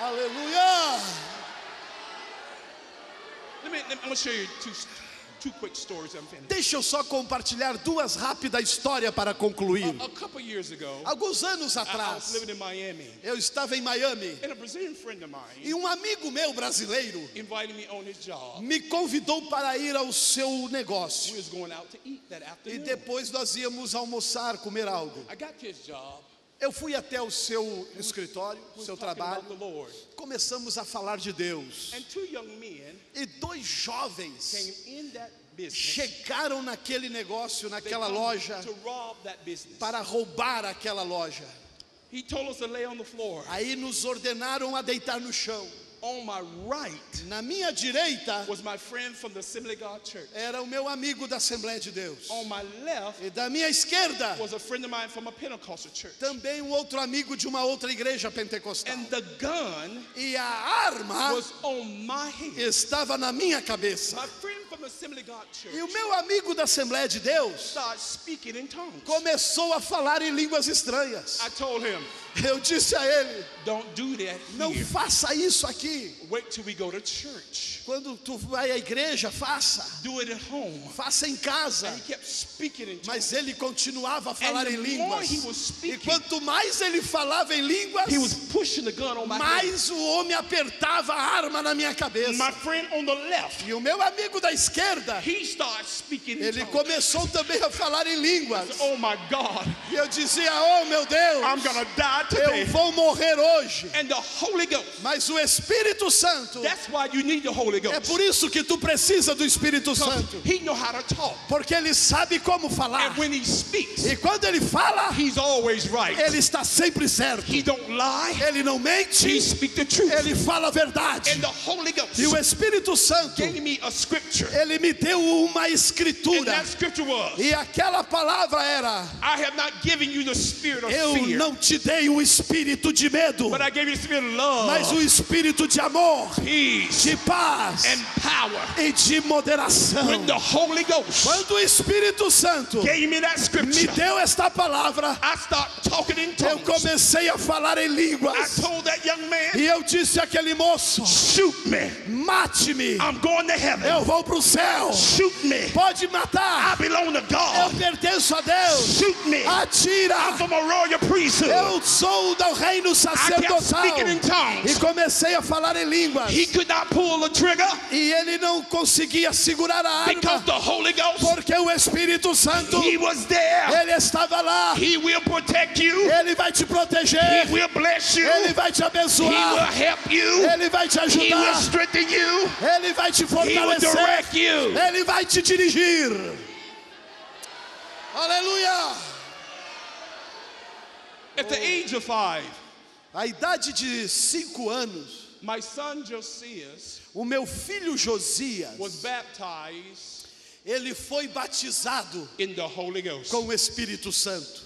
Aleluia. Deixa eu só compartilhar duas rápidas histórias para concluir. Alguns anos atrás, eu estava em Miami. E um amigo meu brasileiro me convidou para ir ao seu negócio. E depois nós íamos almoçar, comer algo. Eu fui até o seu escritório, seu trabalho. Começamos a falar de Deus. E dois jovens chegaram naquele negócio, naquela loja, para roubar aquela loja. Aí nos ordenaram a deitar no chão. On my right, na minha direita, was my friend from the Assembly of God church. Era o meu amigo da Assembleia de Deus. On my left, e da minha esquerda, was a friend of mine from a Pentecostal church. Também outro amigo de uma outra igreja pentecostal. And the gun, e a arma, was on my head. Estava na minha cabeça. My friend from the Assembly of God church, e o meu amigo da Assembleia de Deus, speaking in tongues, começou a falar em línguas estranhas. I told him, eu disse a ele, don't do that here. Não faça isso aqui. Wait till we go to church. Quando tu vai à igreja, faça. Do it at home. Faça em casa. And he kept speaking in tongues. Mas ele continuava a falar em línguas. E quanto mais ele falava em línguas, he was pushing the gun on my mais head. O homem apertava a arma na minha cabeça. My friend on the left, e o meu amigo da esquerda, he started speaking in ele tongues. Começou também a falar em línguas. Said, oh my God. E eu dizia, oh meu Deus, I'm gonna die today. Eu vou morrer hoje. And the Holy Ghost, mas o Espírito Santo. That's why you need the Holy Ghost. É por isso que tu precisa do Espírito Santo. He know how to talk. Porque ele sabe como falar. And when he speaks, e quando ele fala, he's always right. Ele está sempre certo. He don't lie. Ele não mente. He speak the truth. Ele fala a verdade. And the Holy Ghost, e o Espírito Santo gave me a scripture. Ele me deu uma escritura. And that scripture was, e aquela palavra era, I have not given you the spirit of fear. Eu não te dei um espírito de medo, mas um espírito de amor, de paz e de moderação. Quando o Espírito Santo me deu esta palavra, eu comecei a falar em línguas. E eu disse àquele moço: mate-me, eu vou para o céu. Pode matar, eu pertenço a Deus. Atira, eu sou do reino sacerdotal. E comecei a falar em línguas. E ele não conseguia segurar a arma, porque o Espírito Santo, ele estava lá. Ele vai te proteger, ele vai te abençoar, ele vai te ajudar, ele vai te fortalecer, ele vai te dirigir. Aleluia. At the age of 5, à idade de 5 anos, my son Josias, o meu filho Josias, was baptized, ele foi batizado in the Holy Ghost, com o Espírito Santo.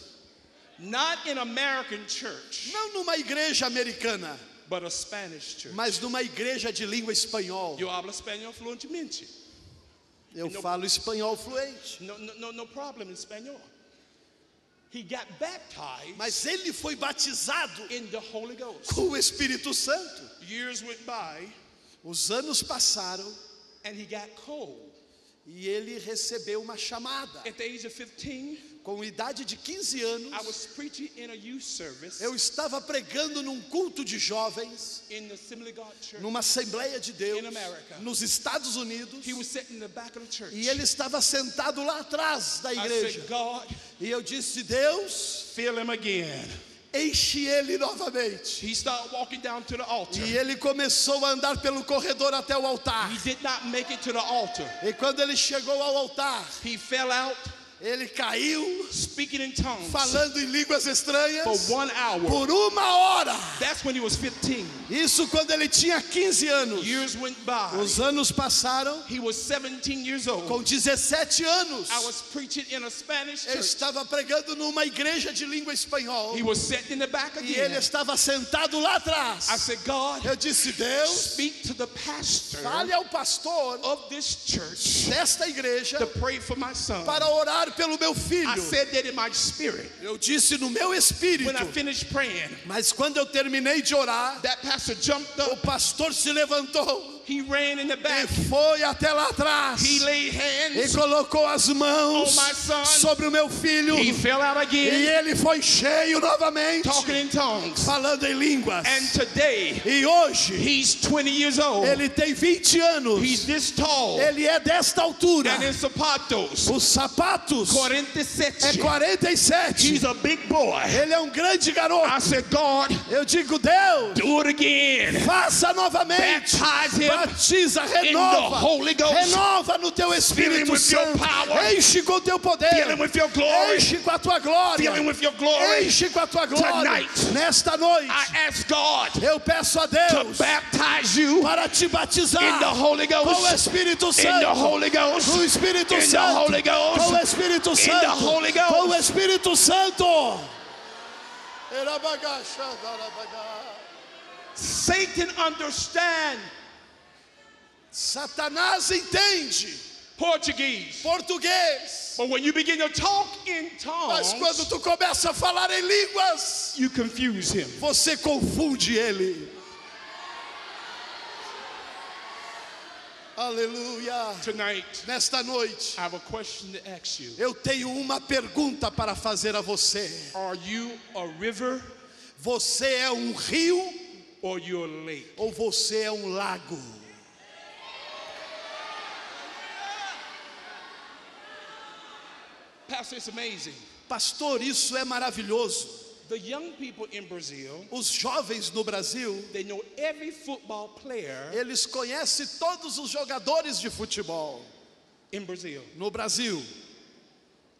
Not in American church, não numa igreja americana, but a Spanish church, mas numa igreja de língua espanhol. Eu hablo espanhol fluentemente. Eu falo espanhol fluente. No problem in espanhol. He got baptized, mas ele foi batizado in the Holy Ghost, com o Espírito Santo. Years went by, os anos passaram, and he got cold, e ele recebeu uma chamada. At the age of 15, com a idade de 15 anos, I was preaching in a youth service, eu estava pregando num culto de jovens, in the Assembly of God Church, numa Assembleia de Deus, in America, nos Estados Unidos. He was sitting in the back of the church, e ele estava sentado lá atrás da igreja. I said, God, e eu disse: Deus, fill him again. Enche ele novamente. He started walking down to the altar. E ele começou a andar pelo corredor até o altar. He did not make it to the altar. E quando ele chegou ao altar, he fell out. Ele caiu, speaking in tongues, falando em línguas estranhas, for 1 hour. Por 1 hora. That's when he was 15. Isso quando ele tinha 15 anos. Years went by. Os anos passaram. He was 17 years old. Com 17 anos, I was preaching in a Spanish church. Eu estava pregando numa igreja de língua espanhol. He was sitting in the back again. E ele estava sentado lá atrás. I said, God, eu disse: Deus, speak to the pastor, fale ao pastor of this church, desta igreja, to pray for my son, para orar pelo meu filho. I said that in my spirit. Eu disse no meu espírito. When I finished praying, mas quando eu terminei de orar, that pastor jumped up. O pastor se levantou. He ran in the back. E foi até lá atrás. He laid hands, e colocou as mãos on my son, sobre o meu filho. He fell out again, e ele foi cheio novamente, talking in tongues, falando em línguas. And today, e hoje, he's 20 years old. Ele tem 20 anos. He's this tall. Ele é desta altura. And his zapatos, os sapatos, 47. É 47. He's a big boy. Ele é um grande garoto. I said, God, eu digo: Deus, do it again. Faça novamente. Baptize him. Batiza, renova, renova no teu Espírito Santo, enche com o teu poder, enche com a tua glória, enche com a tua glória. Nesta noite, eu peço a Deus para te batizar com o Espírito Santo, com o Espírito Santo, com o Espírito Santo, com o Espírito Santo. Satan understands. Satanás entende português. But when you begin to talk in tongues, mas quando tu começa a falar em línguas, you confuse him. Você confunde ele. Aleluia. Tonight, nesta noite, I have a question to ask you. Eu tenho uma pergunta para fazer a você. Are you a river? Você é um rio? Or you're a lake? Ou você é um lago? Pastor, it's amazing. Pastor, isso é maravilhoso. The young people in Brazil, os jovens no Brasil, they know every football player, eles conhecem todos os jogadores de futebol in Brazil. No Brasil.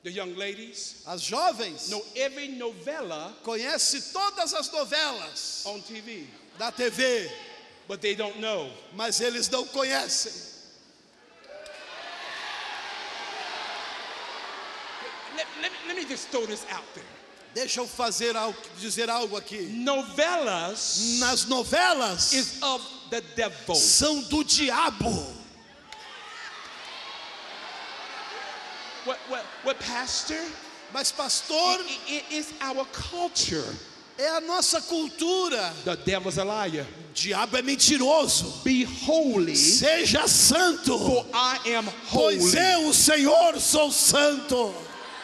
The young ladies, as jovens, know every novela, conhecem todas as novelas on TV, da TV. But they don't know. Mas eles não conhecem. Let me just throw this out there. Deixa eu fazer algo, dizer algo aqui. Novelas, nas novelas, is of the devil. São do diabo. What pastor? Mas pastor, it is our culture. É a nossa cultura. The devil's a liar. O diabo é mentiroso. Be holy. Seja santo. For I am holy. Pois eu, o Senhor, sou santo.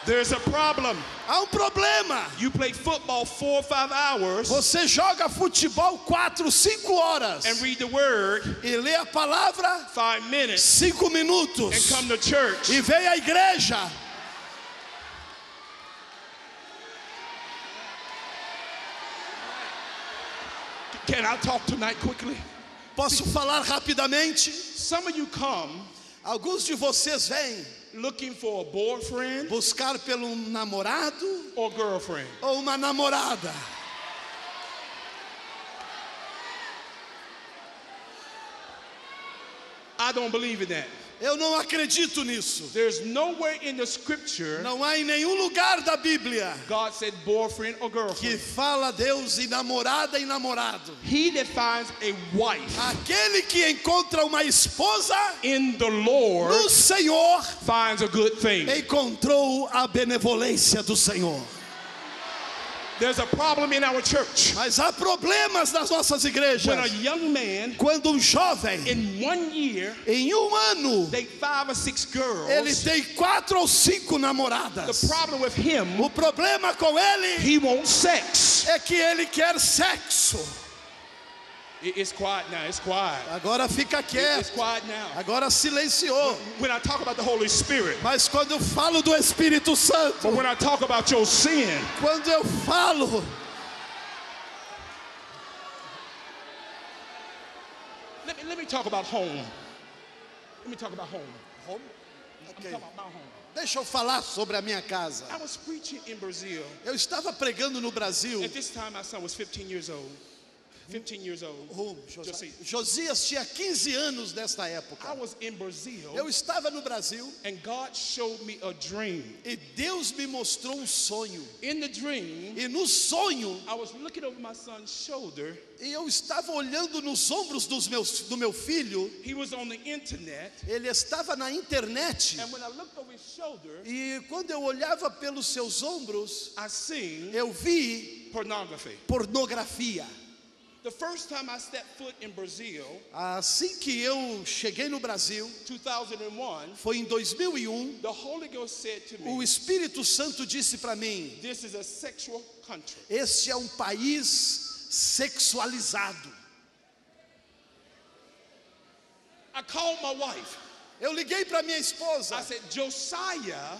There's a problem. Há um problema. You play football 4 or 5 hours. Você joga futebol 4, 5 horas. And read the word. E lê a palavra 5 minutes. 5 minutos. And come to church. E vem à igreja. Can I talk tonight quickly? Posso falar rapidamente? Some of you come. Alguns de vocês vêm looking for a boyfriend, buscar pelo namorado or girlfriend, ou uma namorada. I don't believe in that. Eu não acredito nisso. There's nowhere in the scripture. Não há em nenhum lugar da Bíblia. God said boyfriend or girlfriend. Que fala Deus em namorada e namorado. He that finds a wife. Aquele que encontra uma esposa in the Lord. No Senhor finds a good thing. Encontrou a benevolência do Senhor. There's a problem in our church. Mas há problemas nas nossas igrejas. When a young man, quando um jovem, in 1 year, em um ano, they 5 or 6 girls. Ele tem 4 ou 5 namoradas. The problem with him, o problema com ele, he wants sex. É que ele quer sexo. It's quiet now. It's quiet. Agora fica quieto. It's quiet now. Agora silenciou. When I talk about the Holy Spirit, mas quando eu falo do Espírito Santo, but when I talk about your sin, quando eu falo, let me talk about home. Let me talk about home. Home. Okay. I'm talking about home. Deixa eu falar sobre a minha casa. I was preaching in Brazil. Eu estava pregando no Brasil. At this time, my son was 15 years old. 15 years old. Josias tinha 15 anos nesta época. I was in Brazil, eu estava no Brasil. And God showed me a dream. E Deus me mostrou um sonho. In the dream, e no sonho, I was looking over my son's shoulder. E eu estava olhando nos ombros do meu filho. He was on the internet. Ele estava na internet. And when I looked over his shoulder, e quando eu olhava pelos seus ombros, eu vi pornografia. The first time I stepped foot in Brazil, assim que eu cheguei no Brasil, 2001, foi em 2001. The Holy Ghost said to me, o Espírito Santo disse para mim: "This is a sexual country." Este é um país sexualizado. I called my wife. Eu liguei para minha esposa. I said,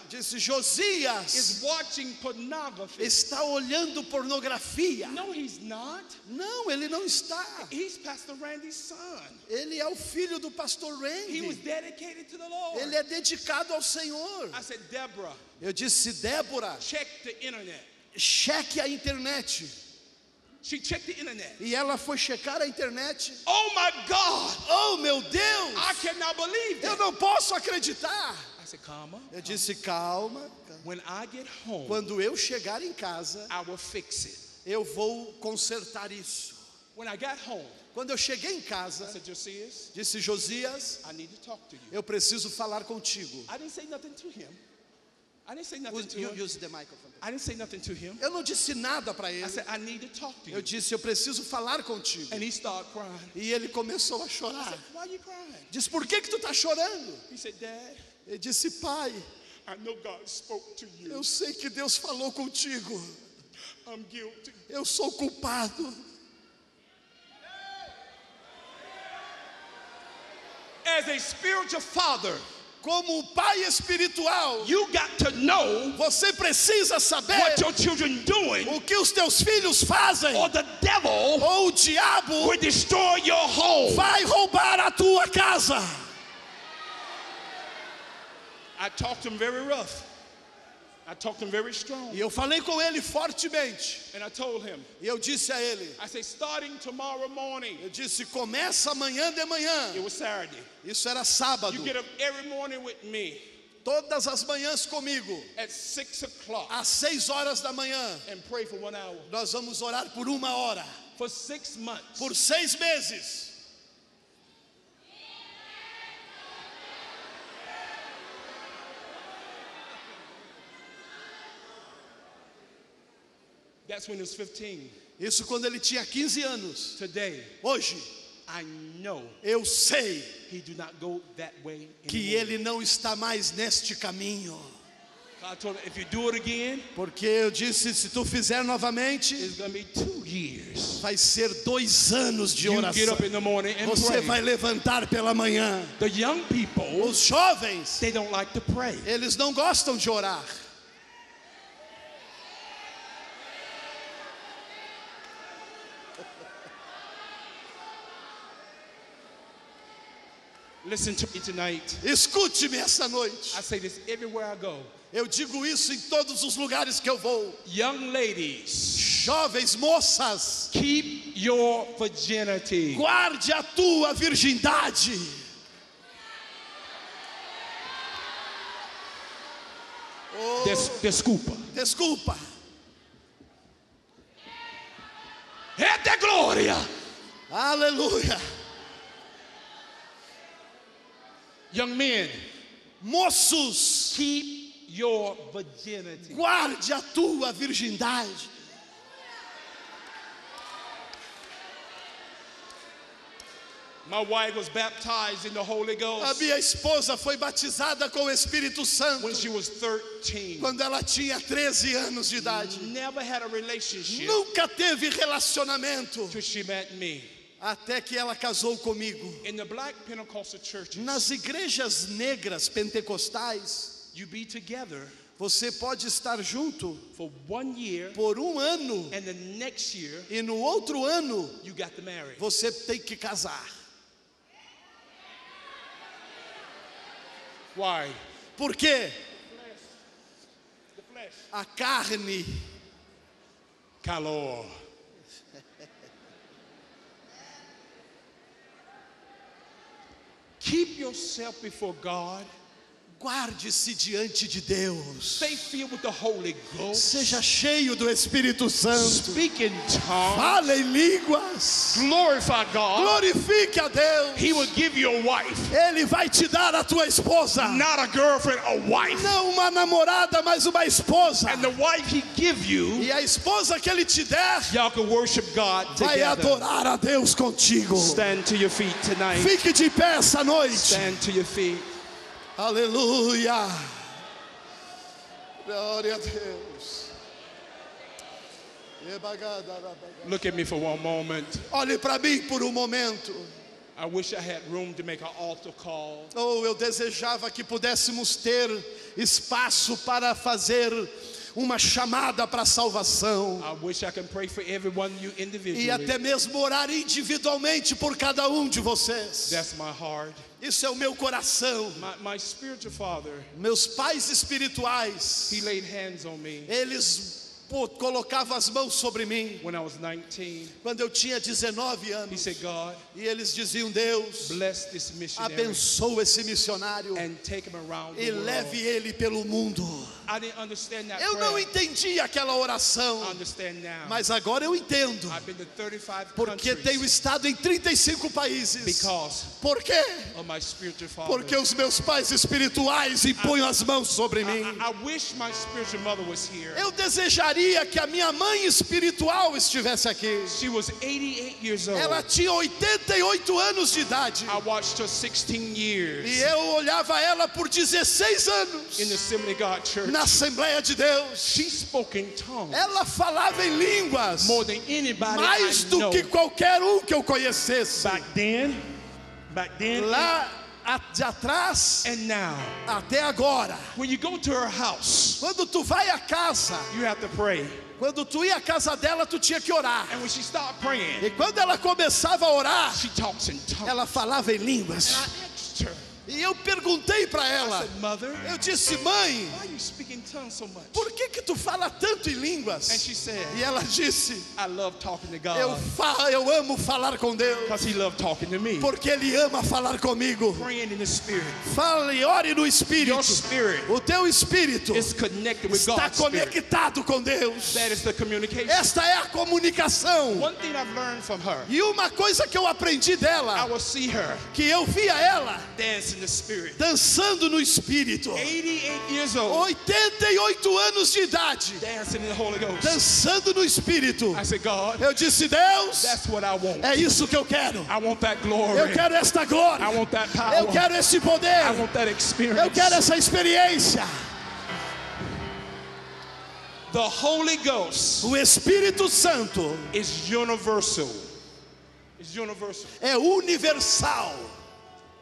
disse: Josias is watching pornography. Está olhando pornografia. No, he's not. Não, ele não está. He's Pastor Randy's son. Ele é o filho do pastor Randy. He was dedicated to the Lord. Ele é dedicado ao Senhor. I said, Deborah, eu disse: Débora, check the internet. Cheque a internet. She checked the internet. E ela foi checar a internet. Oh my God! Oh meu Deus! I cannot believe that. Eu não posso acreditar. I said, calma. Eu disse: calma. When I get home, quando eu chegar em casa, I will fix it. Eu vou consertar isso. When I got home, quando eu cheguei em casa, I said, Josias, disse: Josias, I need to talk to you. Eu preciso falar contigo. I didn't say nothing to him. I didn't say nothing to him. Use the microphone. I didn't say nothing to him. Eu não disse nada para ele. I said, I need to talk to you. Eu disse: eu preciso falar contigo. And he started crying. E ele começou a chorar. I said, why are you crying? Disse: por que tu tá chorando? He said, Dad. Ele disse: pai, I know God spoke to you. Eu sei que Deus falou contigo. I'm guilty. Eu sou culpado. As a spiritual father, como um pai espiritual, you got to know, você precisa saber, what your children doing, o que os teus filhos fazem, or the devil, ou o diabo, will destroy your home. Vai roubar a tua casa. I talked to him very rough. I talked to him very strong. E eu falei com ele fortemente. And I told him, e eu disse a ele, I said, starting tomorrow morning, eu disse: começa amanhã de manhã. It was Saturday. Isso era sábado. You get up every morning with me. todas as manhãs comigo, às 6 horas da manhã, nós vamos orar por 1 hora, por 6 meses. That's when he was 15. Isso quando ele tinha 15 anos. Today, hoje, I know, eu sei, he do not go that way que ele não está mais neste caminho. I told him, if you do it again, porque eu disse, se tu fizer novamente, it's gonna be 2 years. Vai ser 2 anos de oração. You get up in the morning and você pray. Vai levantar pela manhã. The young people, os jovens, they don't like to pray. Eles não gostam de orar. Listen to me tonight. Escute-me essa noite. I say this everywhere I go. Eu digo isso em todos os lugares que eu vou. Young ladies, jovens moças, keep your virginity. Guarde a tua virgindade. Oh. Desculpa. É de glória. Aleluia. Young men, moços, keep your virginity. Guarde a tua virgindade. My wife was baptized in the Holy Ghost. A minha esposa foi batizada com o Espírito Santo. When she was 13. Quando ela tinha 13 anos de idade. Never had a relationship. Nunca teve relacionamento. Till she met me. Até que ela casou comigo. In the black Pentecostal churches, nas igrejas negras pentecostais, you be together, você pode estar junto for 1 year, por 1 ano, and the next year, e no outro ano you got to marry. Você tem que casar. Why? Por quê? The flesh. A carne. Calor. Keep yourself before God. Guarde-se diante de Deus. Stay filled with the Holy Ghost. Seja cheio do Espírito Santo. Speak in tongues. Fale em línguas. Glorify God. Glorifique a Deus. He will give you a wife. Ele vai te dar a tua esposa. Not a girlfriend, a wife. Não uma namorada, mas uma esposa. And the wife he give you. E a esposa que ele te der. Y'all can worship God together. Vai adorar a Deus contigo. Stand to your feet tonight. Fique de pé essa noite. Stand to your feet. Aleluia. Glória a Deus. Look at me for one moment. Olhe para mim por momento. I wish I had room to make an altar call. Oh, eu desejava que pudéssemos ter espaço para fazer uma chamada para a salvação. I wish I can pray for everyone you individually. E até mesmo orar individualmente por cada de vocês. That's my heart. Isso é o meu coração. My spiritual father, meus pais espirituais, he laid hands on me. Eles colocavam as mãos sobre mim. When I was 19, quando eu tinha 19 anos, he said, God, e eles diziam, Deus, bless this missionary, abençoa esse missionário, and take him around e the world. Leve ele pelo mundo. I didn't understand that eu prayer. Não entendi aquela oração, mas agora eu entendo. I've been to 35 porque countries. Tenho estado em 35 países. Because por quê? Of my spiritual father. Porque os meus pais espirituais impunham as mãos sobre mim. I wish my spiritual mother was here. Eu desejaria que a minha mãe espiritual estivesse aqui. She was 88 years old. Ela tinha 88 anos de idade. I watched her 16 years. E eu olhava ela por 16 anos. In the Assembly of God Church. Na Assembleia de Deus, she spoke in tongues. Ela falava em línguas. More than anybody mais do que qualquer que eu conhecesse. Back then, lá de atrás, and now, até agora. When you go to her house, quando tu vai à casa, you have to pray. Quando tu ia à casa dela, tu tinha que orar. And when she started praying, e quando ela começava a orar, she talks in tongues. Ela falava em línguas. And I asked her, E eu perguntei para ela, eu disse, mãe, por que tu fala tanto em línguas? E ela disse, eu amo falar com Deus, porque Ele ama falar comigo. Fale, ore no Espírito. O teu Espírito está conectado com Deus. Esta é a comunicação. E uma coisa que eu aprendi dela, que eu via ela dançando no Espírito. 88 anos de idade, dançando no Espírito. Eu disse, Deus, é isso que eu quero. Eu quero esta glória. Eu quero esse poder. Eu quero essa experiência. O Espírito Santo é universal.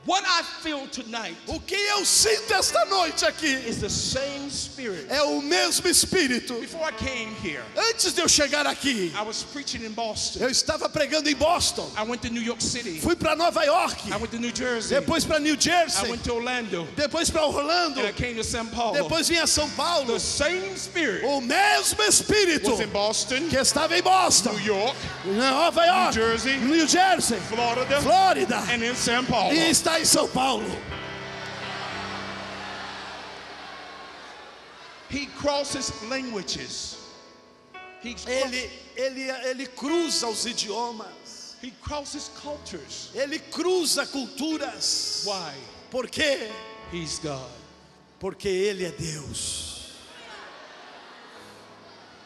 What I feel tonight, o que eu sinto esta noite aqui, is the same spirit. É o mesmo Espírito. Before I came here, antes de eu chegar aqui, I was preaching in Boston. Eu estava pregando em Boston. I went to New York City. Fui para Nova York. I went to New Jersey. Depois para New Jersey. I went to Orlando. Depois para Orlando. And I came to São Paulo. Depois vim a São Paulo. The same spirit, o mesmo Espírito, was in Boston, que estava em Boston, New York, Nova York, New Jersey, Florida, and in São Paulo. E está em São Paulo. He crosses languages. Ele cruza os idiomas. He crosses cultures. Ele cruza culturas. Why? Por quê? He's God. Porque Ele é Deus.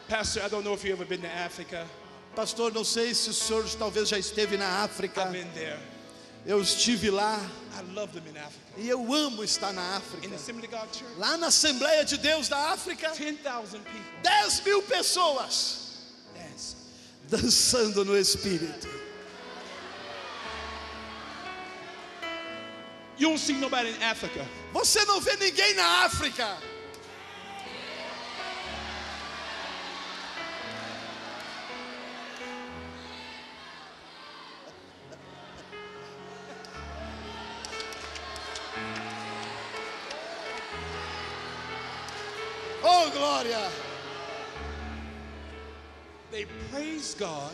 Pastor, I don't know if you've ever been to Africa. Pastor, não sei se o senhor talvez já esteve na África. I've been there. Eu estive lá. E eu amo estar na África. Lá na Assembleia de Deus da África, 10 mil pessoas dançando no Espírito. You don't see nobody in Africa. Você não vê ninguém na África.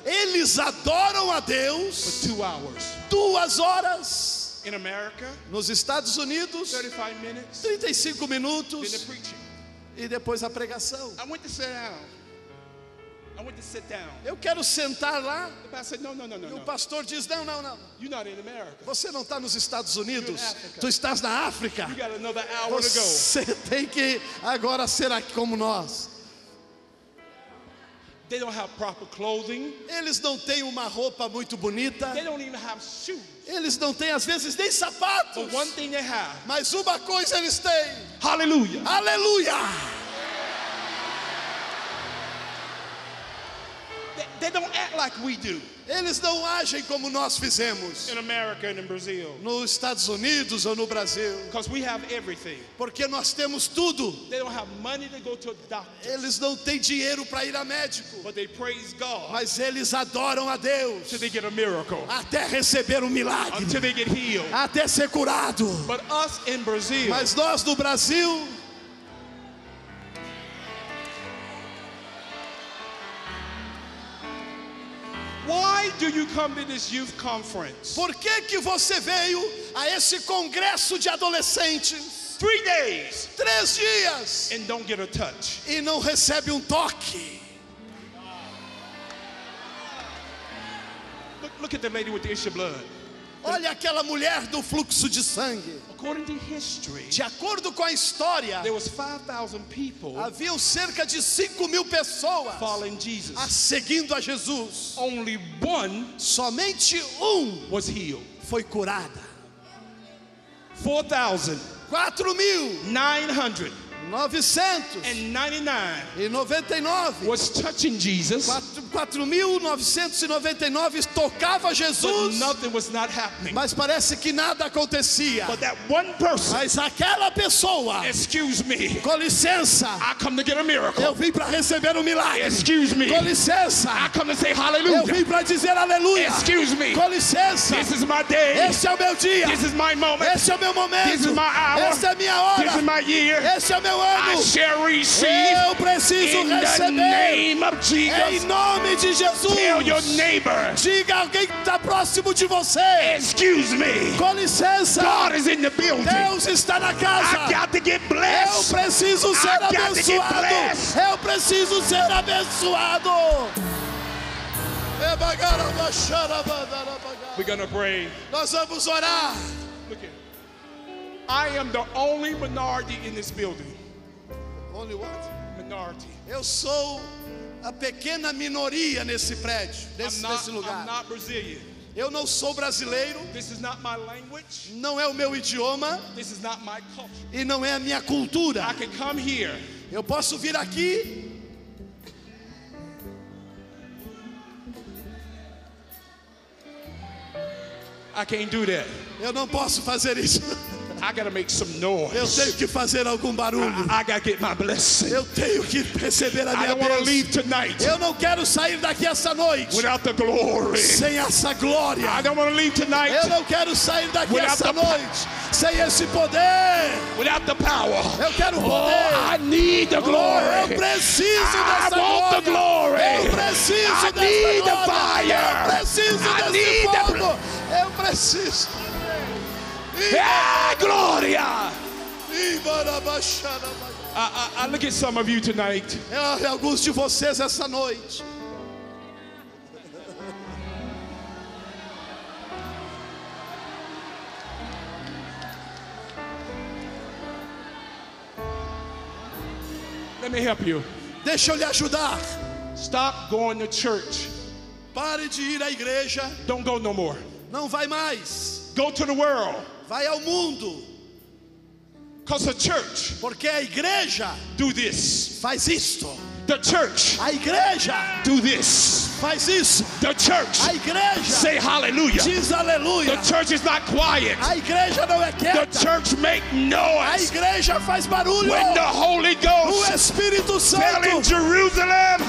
Eles adoram a Deus 2 horas. Nos Estados Unidos, 35 minutos. E depois a pregação. Eu quero sentar lá. E o pastor diz, não. Você não está nos Estados Unidos. Tu estás na África. Você tem que agora ser como nós. They don't have proper clothing. Eles não têm uma roupa muito bonita. They don't even have shoes. Eles não têm às vezes nem sapatos. But one thing they have. Mas uma coisa eles têm. Aleluia. Aleluia. They don't act like we do. Eles não agem como nós fizemos. In America and in Brazil. Nos Estados Unidos ou no Brasil. Because we have everything. Porque nós temos tudo. They don't have money to go to a doctor. Eles não têm dinheiro para ir a médico. But they praise God. Mas eles adoram a Deus. Till they get a miracle. Até receber milagre. Until they get healed. Até ser curado. But us in Brazil. Mas nós no Brasil. Why do you come to this youth conference? Por que você veio a esse congresso de adolescentes? 3 days. 3 dias. And don't get a touch. E não recebe toque. Look at the lady with the issue of blood. Olha aquela mulher do fluxo de sangue. De acordo com a história, havia cerca de 5.000 pessoas seguindo a Jesus. Somente um foi curada. 4.900. 999 was touching Jesus. 4.999 tocava Jesus, but nothing was not happening. Mas parece que nada acontecia. But that one person, mas aquela pessoa, excuse me, com licença, I come to get a miracle. Eu vim para receber milagre. Excuse me, com licença, I come to say hallelujah. Eu vim para dizer aleluia. Excuse me, com licença, this is my day. Esse é o meu dia. This is my moment. Esse é o meu momento. This is my hour. Essa é a minha hora. This is my year. Esse é o meu ano. I shall receive. Eu preciso in receber. In the name of Jesus. Em nome de Jesus. Tell your neighbor. Diga alguém que está próximo de você. Excuse me. Com licença. God is in the building. Deus está na casa. I got to get blessed. Eu preciso ser abençoado. Eu preciso ser abençoado. We're gonna pray. Nós vamos orar. Look at it. I am the only minority in this building. Only what? Minority. Eu sou a pequena minoria nesse prédio, nesse lugar. I'm not Brazilian. Eu não sou brasileiro. This is not my language. Não é o meu idioma. This is not my culture. E não é a minha cultura. I can come here. Eu posso vir aqui. I can't do that. Eu não posso fazer isso. I gotta make some noise. Eu tenho que fazer algum barulho. I gotta get my blessing. Eu tenho que receber a minha bênção. Eu não quero sair daqui essa noite without the glory. Sem essa glória. I don't want to leave tonight. Eu não quero sair daqui essa noite sem esse poder. Without the power. Eu quero poder. I need the glory. Eu preciso dessa glória. I want the glory. Eu preciso dessa glória. I need the fire. Eu preciso desse fogo. Eu preciso. Yeah, Gloria. I look at some of you tonight. Alguns de vocês essa noite. Let me help you. Deixa eu lhe ajudar. Stop going to church. Pare de ir à igreja. Don't go no more. Não vai mais. Go to the world. Vai ao mundo. Because the church, porque a igreja, do this. Faz isto. The church, a igreja, do this. Faz isso. The church, a igreja, say hallelujah. Diz aleluia. The church is not quiet. A igreja não é quieta. The church make noise. A igreja faz barulho. When the Holy Ghost, o Espírito Santo, fell in Jerusalem,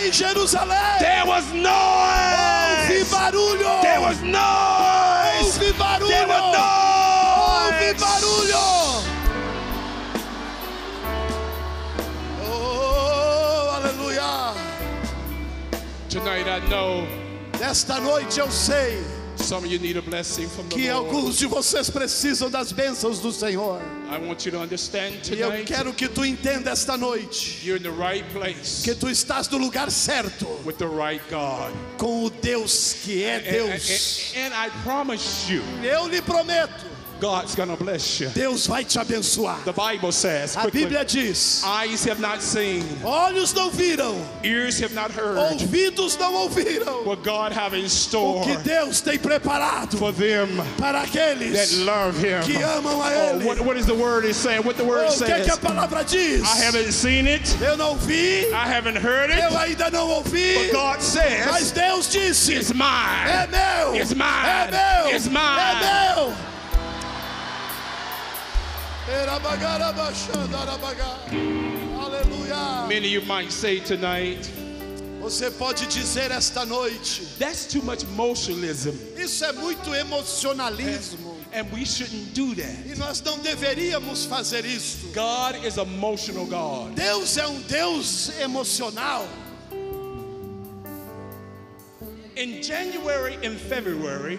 em Jerusalém, there was noise. Houve barulho. There was noise. Houve barulho. There was noise. Houve barulho. Tonight I know. Nesta noite eu sei. Some of you need a blessing from the Lord. Que alguns de vocês precisam das bênçãos do Senhor. I want you to understand tonight. E eu quero que tu entenda esta noite. You're in the right place. Que tu estás no lugar certo. With the right God. Com o Deus que é Deus. And I promise you. Eu lhe prometo. God's gonna bless you. Deus vai te abençoar. The Bible says, a Bíblia diz, eyes have not seen, olhos não viram, ears have not heard, ouvidos não ouviram, what God have in store, o que Deus tem preparado for them, para aqueles that love Him, que amam a Ele. What is the word is saying? What the word says? O que a palavra diz? I haven't seen it. Eu não vi. I haven't heard it. Eu ainda não ouvi. But God says, mas Deus disse, it's mine. É meu. It's mine. É meu. It's mine. É meu. Many of you might say tonight, você pode dizer esta noite, that's too much emotionalism. Isso é muito emocionalismo. And we shouldn't do that. E nós não deveríamos fazer isso. God is an emotional God. Deus é um Deus emocional. In January and February.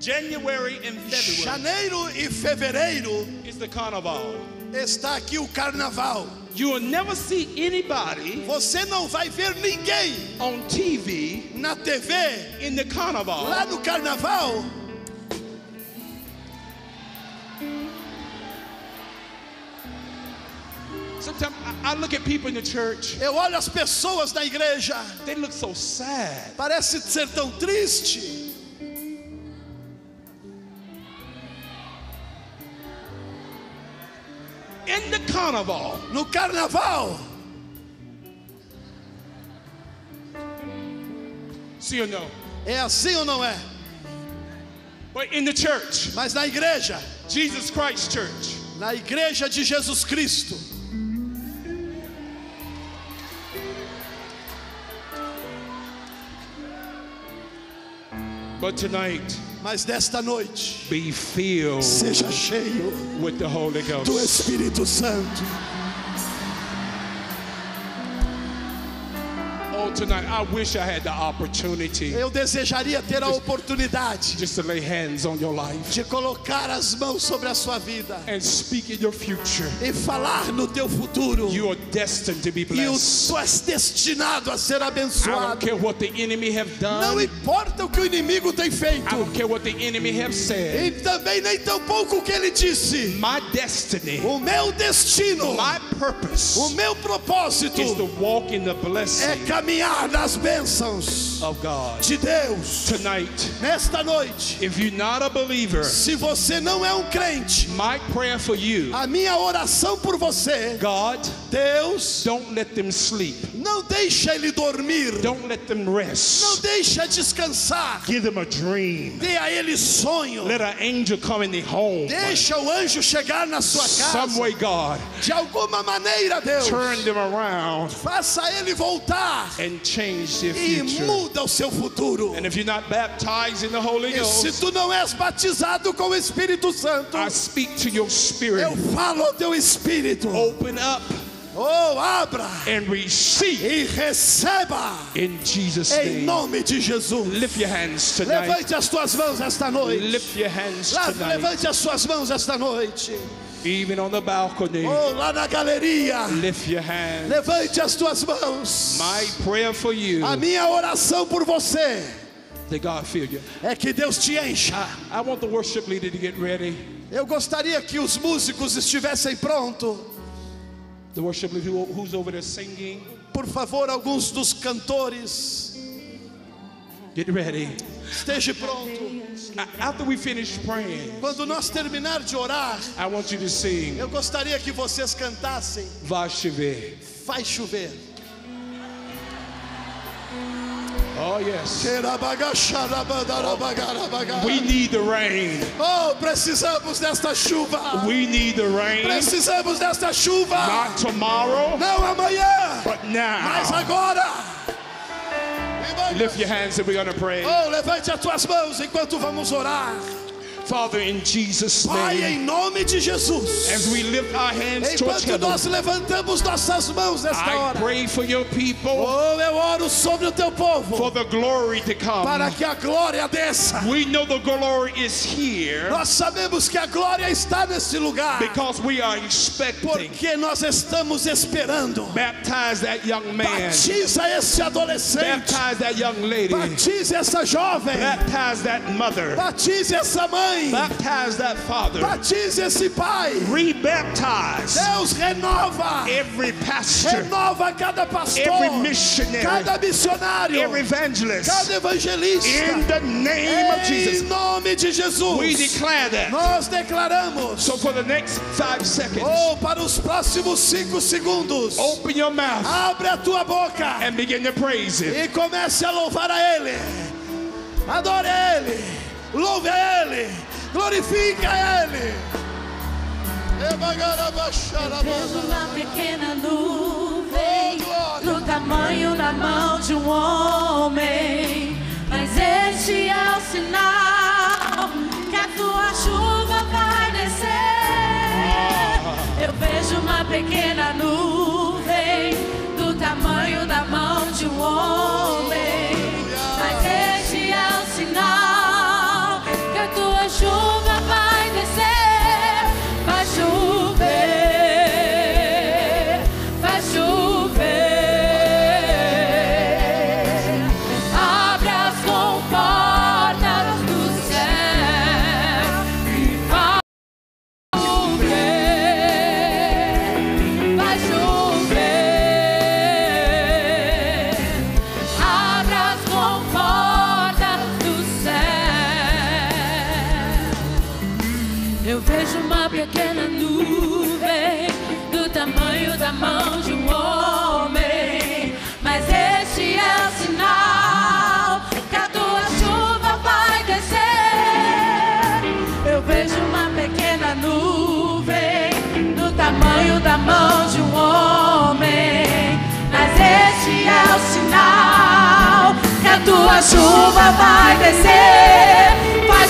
January and February. Janeiro e fevereiro is the carnaval. Está aqui o carnaval. You will never see anybody. Você não vai ver ninguém on TV, na TV, in the carnaval. Lá no carnaval. Sometimes I look at people in the church. Eu olho as pessoas na igreja. They look so sad. Parece ser tão triste. in the carnival. No carnaval. Sim ou não? É assim ou não é? But in the church. Mas na igreja. Jesus Christ Church. Na igreja de Jesus Cristo. But tonight, mas desta noite, be filled, seja cheio with the Holy Ghost, do Espírito Santo. Oh, tonight I wish I had the opportunity. Eu desejaria ter a oportunidade just to lay hands on your life, de colocar as mãos sobre a sua vida, and speak in your future. E falar no teu futuro. You are destined to be blessed. E tu és destinado a ser abençoado. I don't care what the enemy have done. Não importa o que o inimigo tem feito. I don't care what the enemy have said. E também nem tão pouco o que ele disse. My destiny, o meu destino, my purpose, o meu propósito, is to walk in the blessing. É caminhar nas bênçãos de Deus. Tonight, nesta noite, if you're not a believer, se você não é um crente, my prayer for you, a minha oração por você, God, Deus, don't let them sleep. Não deixa ele dormir. Don't let them rest. Não deixa descansar. Give them a dream. Dê a ele sonho. Let an angel come in the home. Deixa o anjo chegar na sua casa. Some way, God, de alguma maneira, Deus, turn them around. Faça ele voltar. And change their future. E muda o seu futuro. And if you're not baptized in the Holy Ghost, e se tu não és batizado com o Espírito Santo, I speak to your spirit. Eu falo ao teu espírito. Open up. Oh, abra. And receive. E receba. In Jesus' name. Em nome de Jesus. Lift your hands tonight. Levante as tuas mãos esta noite. Lift your hands tonight. Levante as suas mãos esta noite. Even on the balcony. Oh, lá na galeria. Lift your hands. Levante as tuas mãos. My prayer for you. A minha oração por você. That God fill you. É que Deus te encha. I want the worship leader to get ready. Eu gostaria que os músicos estivessem prontos. The worship leader who's over there singing. Por favor, alguns dos cantores. Get ready. Esteja pronto. After we finish praying, quando nós terminar de orar, I want you to sing. Eu gostaria que vocês cantassem. Vai chover. Vai chover. Oh yes. We need the rain. Oh, precisamos desta chuva. We need the rain. Precisamos desta chuva. Not tomorrow. Não amanhã. But now. Mas agora. Lift your hands and we're going to pray. Oh, levante as tuas mãos enquanto vamos orar. Father, in Jesus' name. Pai, em nome de Jesus. As we lift our hands towards heaven, nós levantamos nossas mãos nesta hora. I pray for your people. Oh, eu oro sobre o teu povo. For the glory to come. Para que a glória desça. We know the glory is here. Nós sabemos que a glória está neste lugar. Because we are expecting. Porque nós estamos esperando. Baptize that young man. Batiza esse adolescente. Baptize that young lady. Batiza essa jovem. Baptize that mother. Batiza essa mãe. Baptize that father. Batize esse pai. Rebaptize. Deus renova. Every pastor. Renova cada pastor. Every missionary. Cada missionário. Every evangelist. Cada evangelista. In the name of Jesus. Em nome de Jesus. We declare that. Nós declaramos. So for the next 5 seconds. Oh, para os próximos 5 segundos. Open your mouth. Abre a tua boca. And begin to praise him. E comece a louvar a ele. Adore a ele. Louve a ele, glorifica a ele. Eu vejo uma pequena nuvem do tamanho da mão de um homem, mas este é o sinal que a tua chuva vai descer. Eu vejo uma pequena nuvem do tamanho da mão de um homem, mas este é o sinal. A chuva vai descer, vai chover, vai chover. Abre as comportas do céu e vai chover, abre as comportas. Eu vejo uma pequena nuvem tamanho da mão de um homem, mas este é o sinal que a tua chuva vai descer. Eu vejo uma pequena nuvem do tamanho da mão de um homem, mas este é o sinal que a tua chuva vai descer. Vai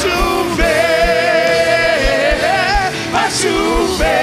chover, vai chover, vai chover.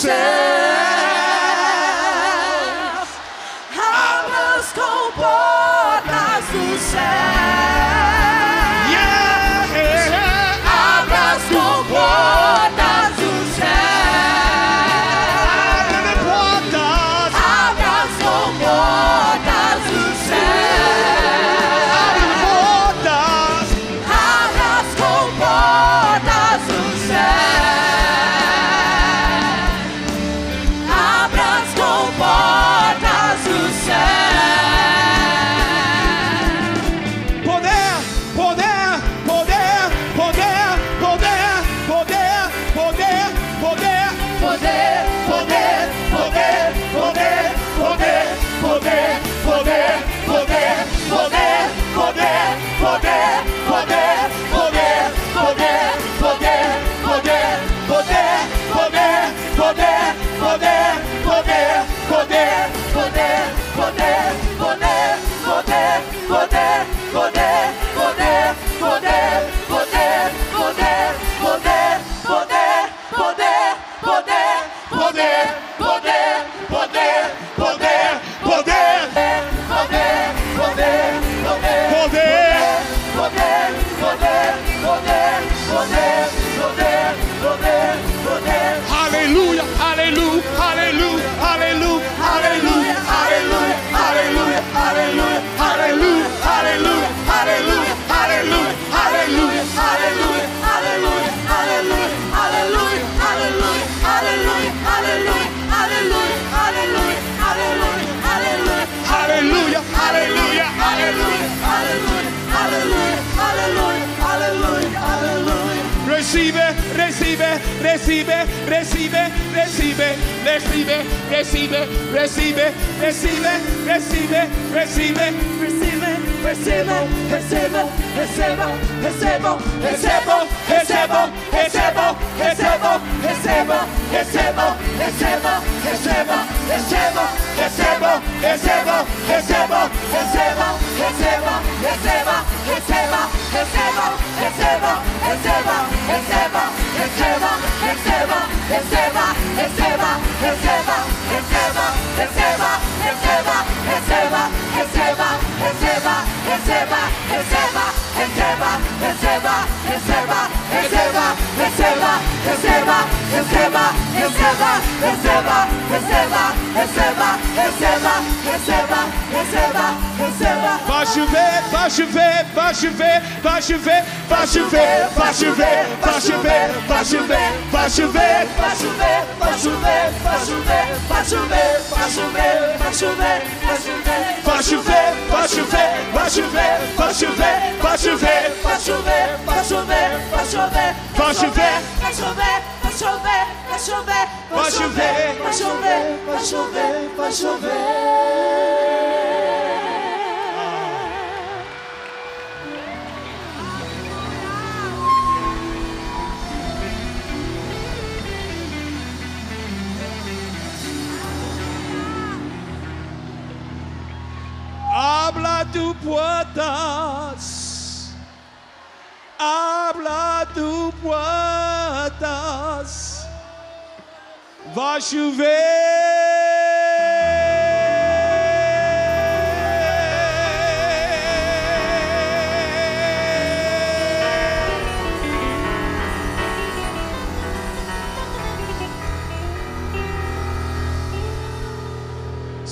céus, abra as comportas do céu, abra as comportas do céu, abra as comportas do céu, abra as comportas do céu.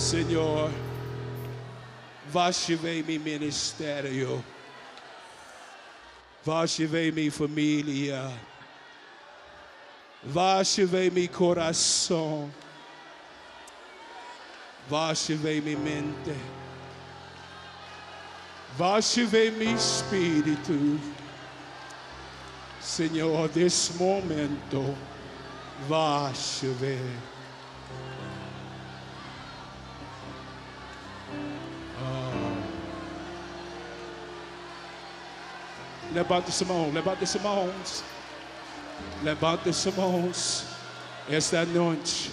Senhor, vá chover em meu ministério, vá chover em minha família, vá chover em meu coração, vá chover em minha mente, vá chover em meu espírito. Senhor, nesse momento, vá chover. Levante as mãos, levante as mãos. Esta noite,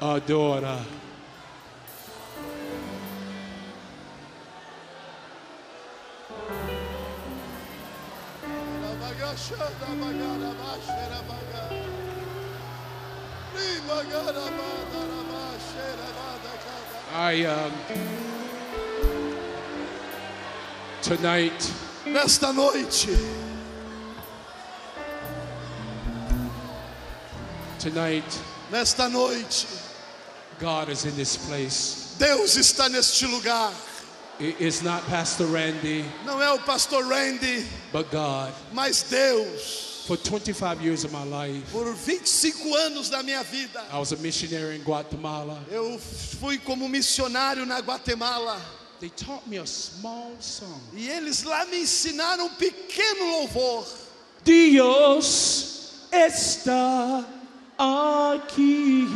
adora. Tonight, nesta noite, nesta noite, God is in this place. Deus está neste lugar. It's not Pastor Randy. Não é o Pastor Randy, but God. Mas Deus. For 25 years of my life, por 25 anos da minha vida, I was a missionary in Guatemala. Eu fui como missionário na Guatemala. They taught me a small song. E eles lá me ensinaram um pequeno louvor. Deus está aqui,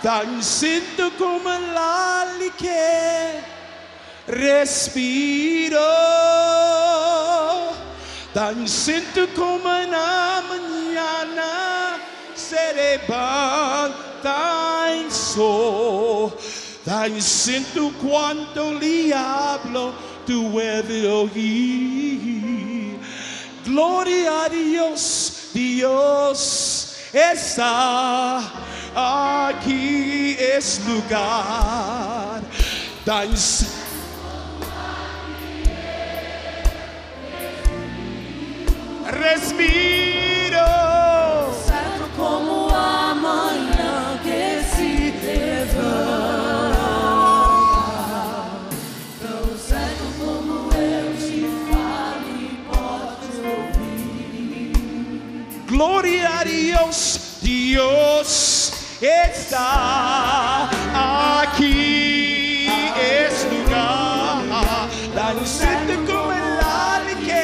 tão sinto como a lhe que respiro. Tan sinto como na manhã se levanta em sol. Tan sinto quando lhe hablo, tu é de ouvir. Glória a Deus, Deus está aqui, este lugar. Tan sinto. Respiro, santo como a manhã que se levanta, tão santo como eu te falo e posso ouvir. Glória a Deus, Deus está aqui, este lugar, tão santo como ele que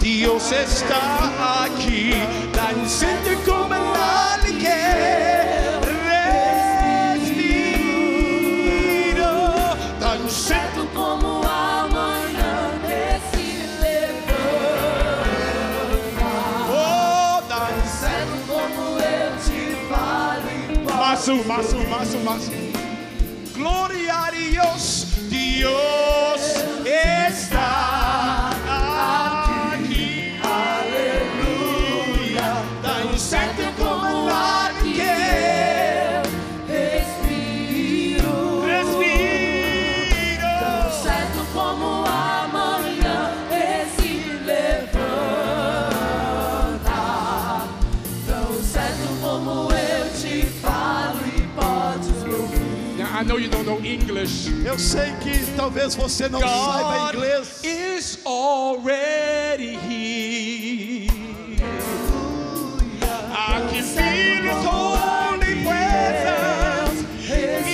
Deus está aqui, tão sinto como a lhe que respiro, tão sinto como a manhã que se levanta, oh, tão sinto como eu te falo, passo. Glória a Deus, Deus está aqui. I know you don't know English. Eu sei que talvez você não saiba inglês. God is already here. Hallelujah. I can feel His holy presence in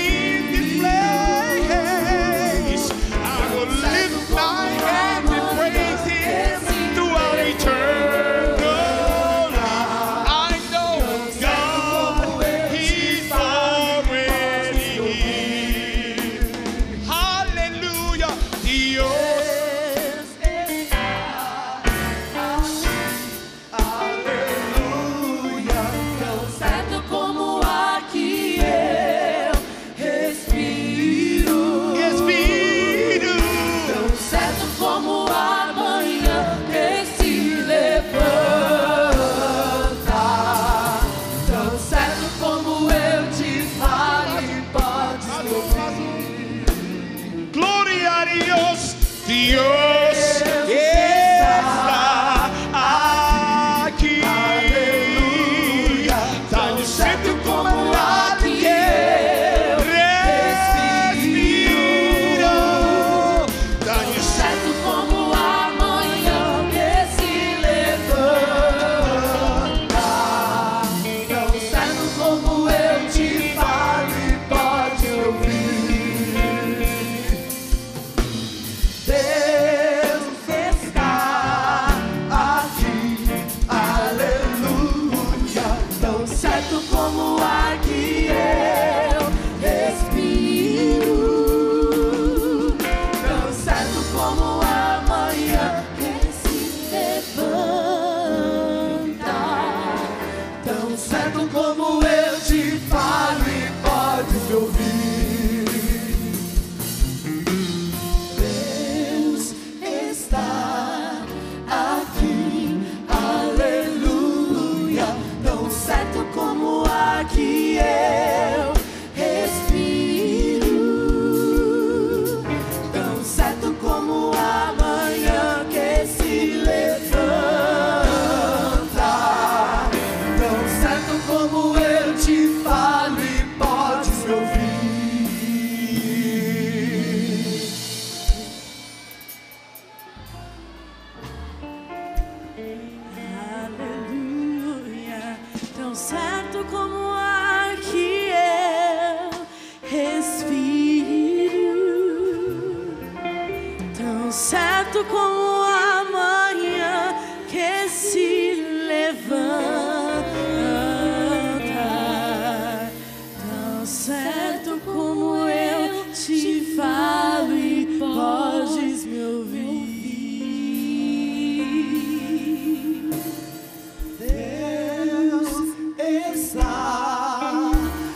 this place. I will lift my hand and praise Him throughout eternity. I know God, He's already here. Hallelujah. Dios. como a manhã que se levanta, tão certo como eu te falo e podes me ouvir. Deus está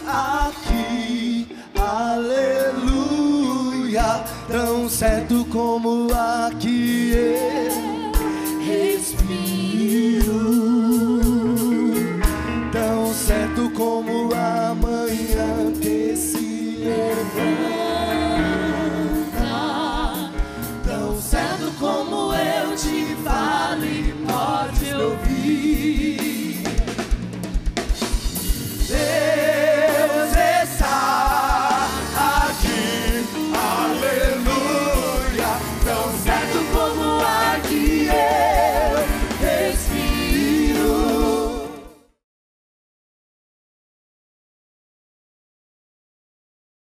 aqui, aleluia, tão certo como aqui eu.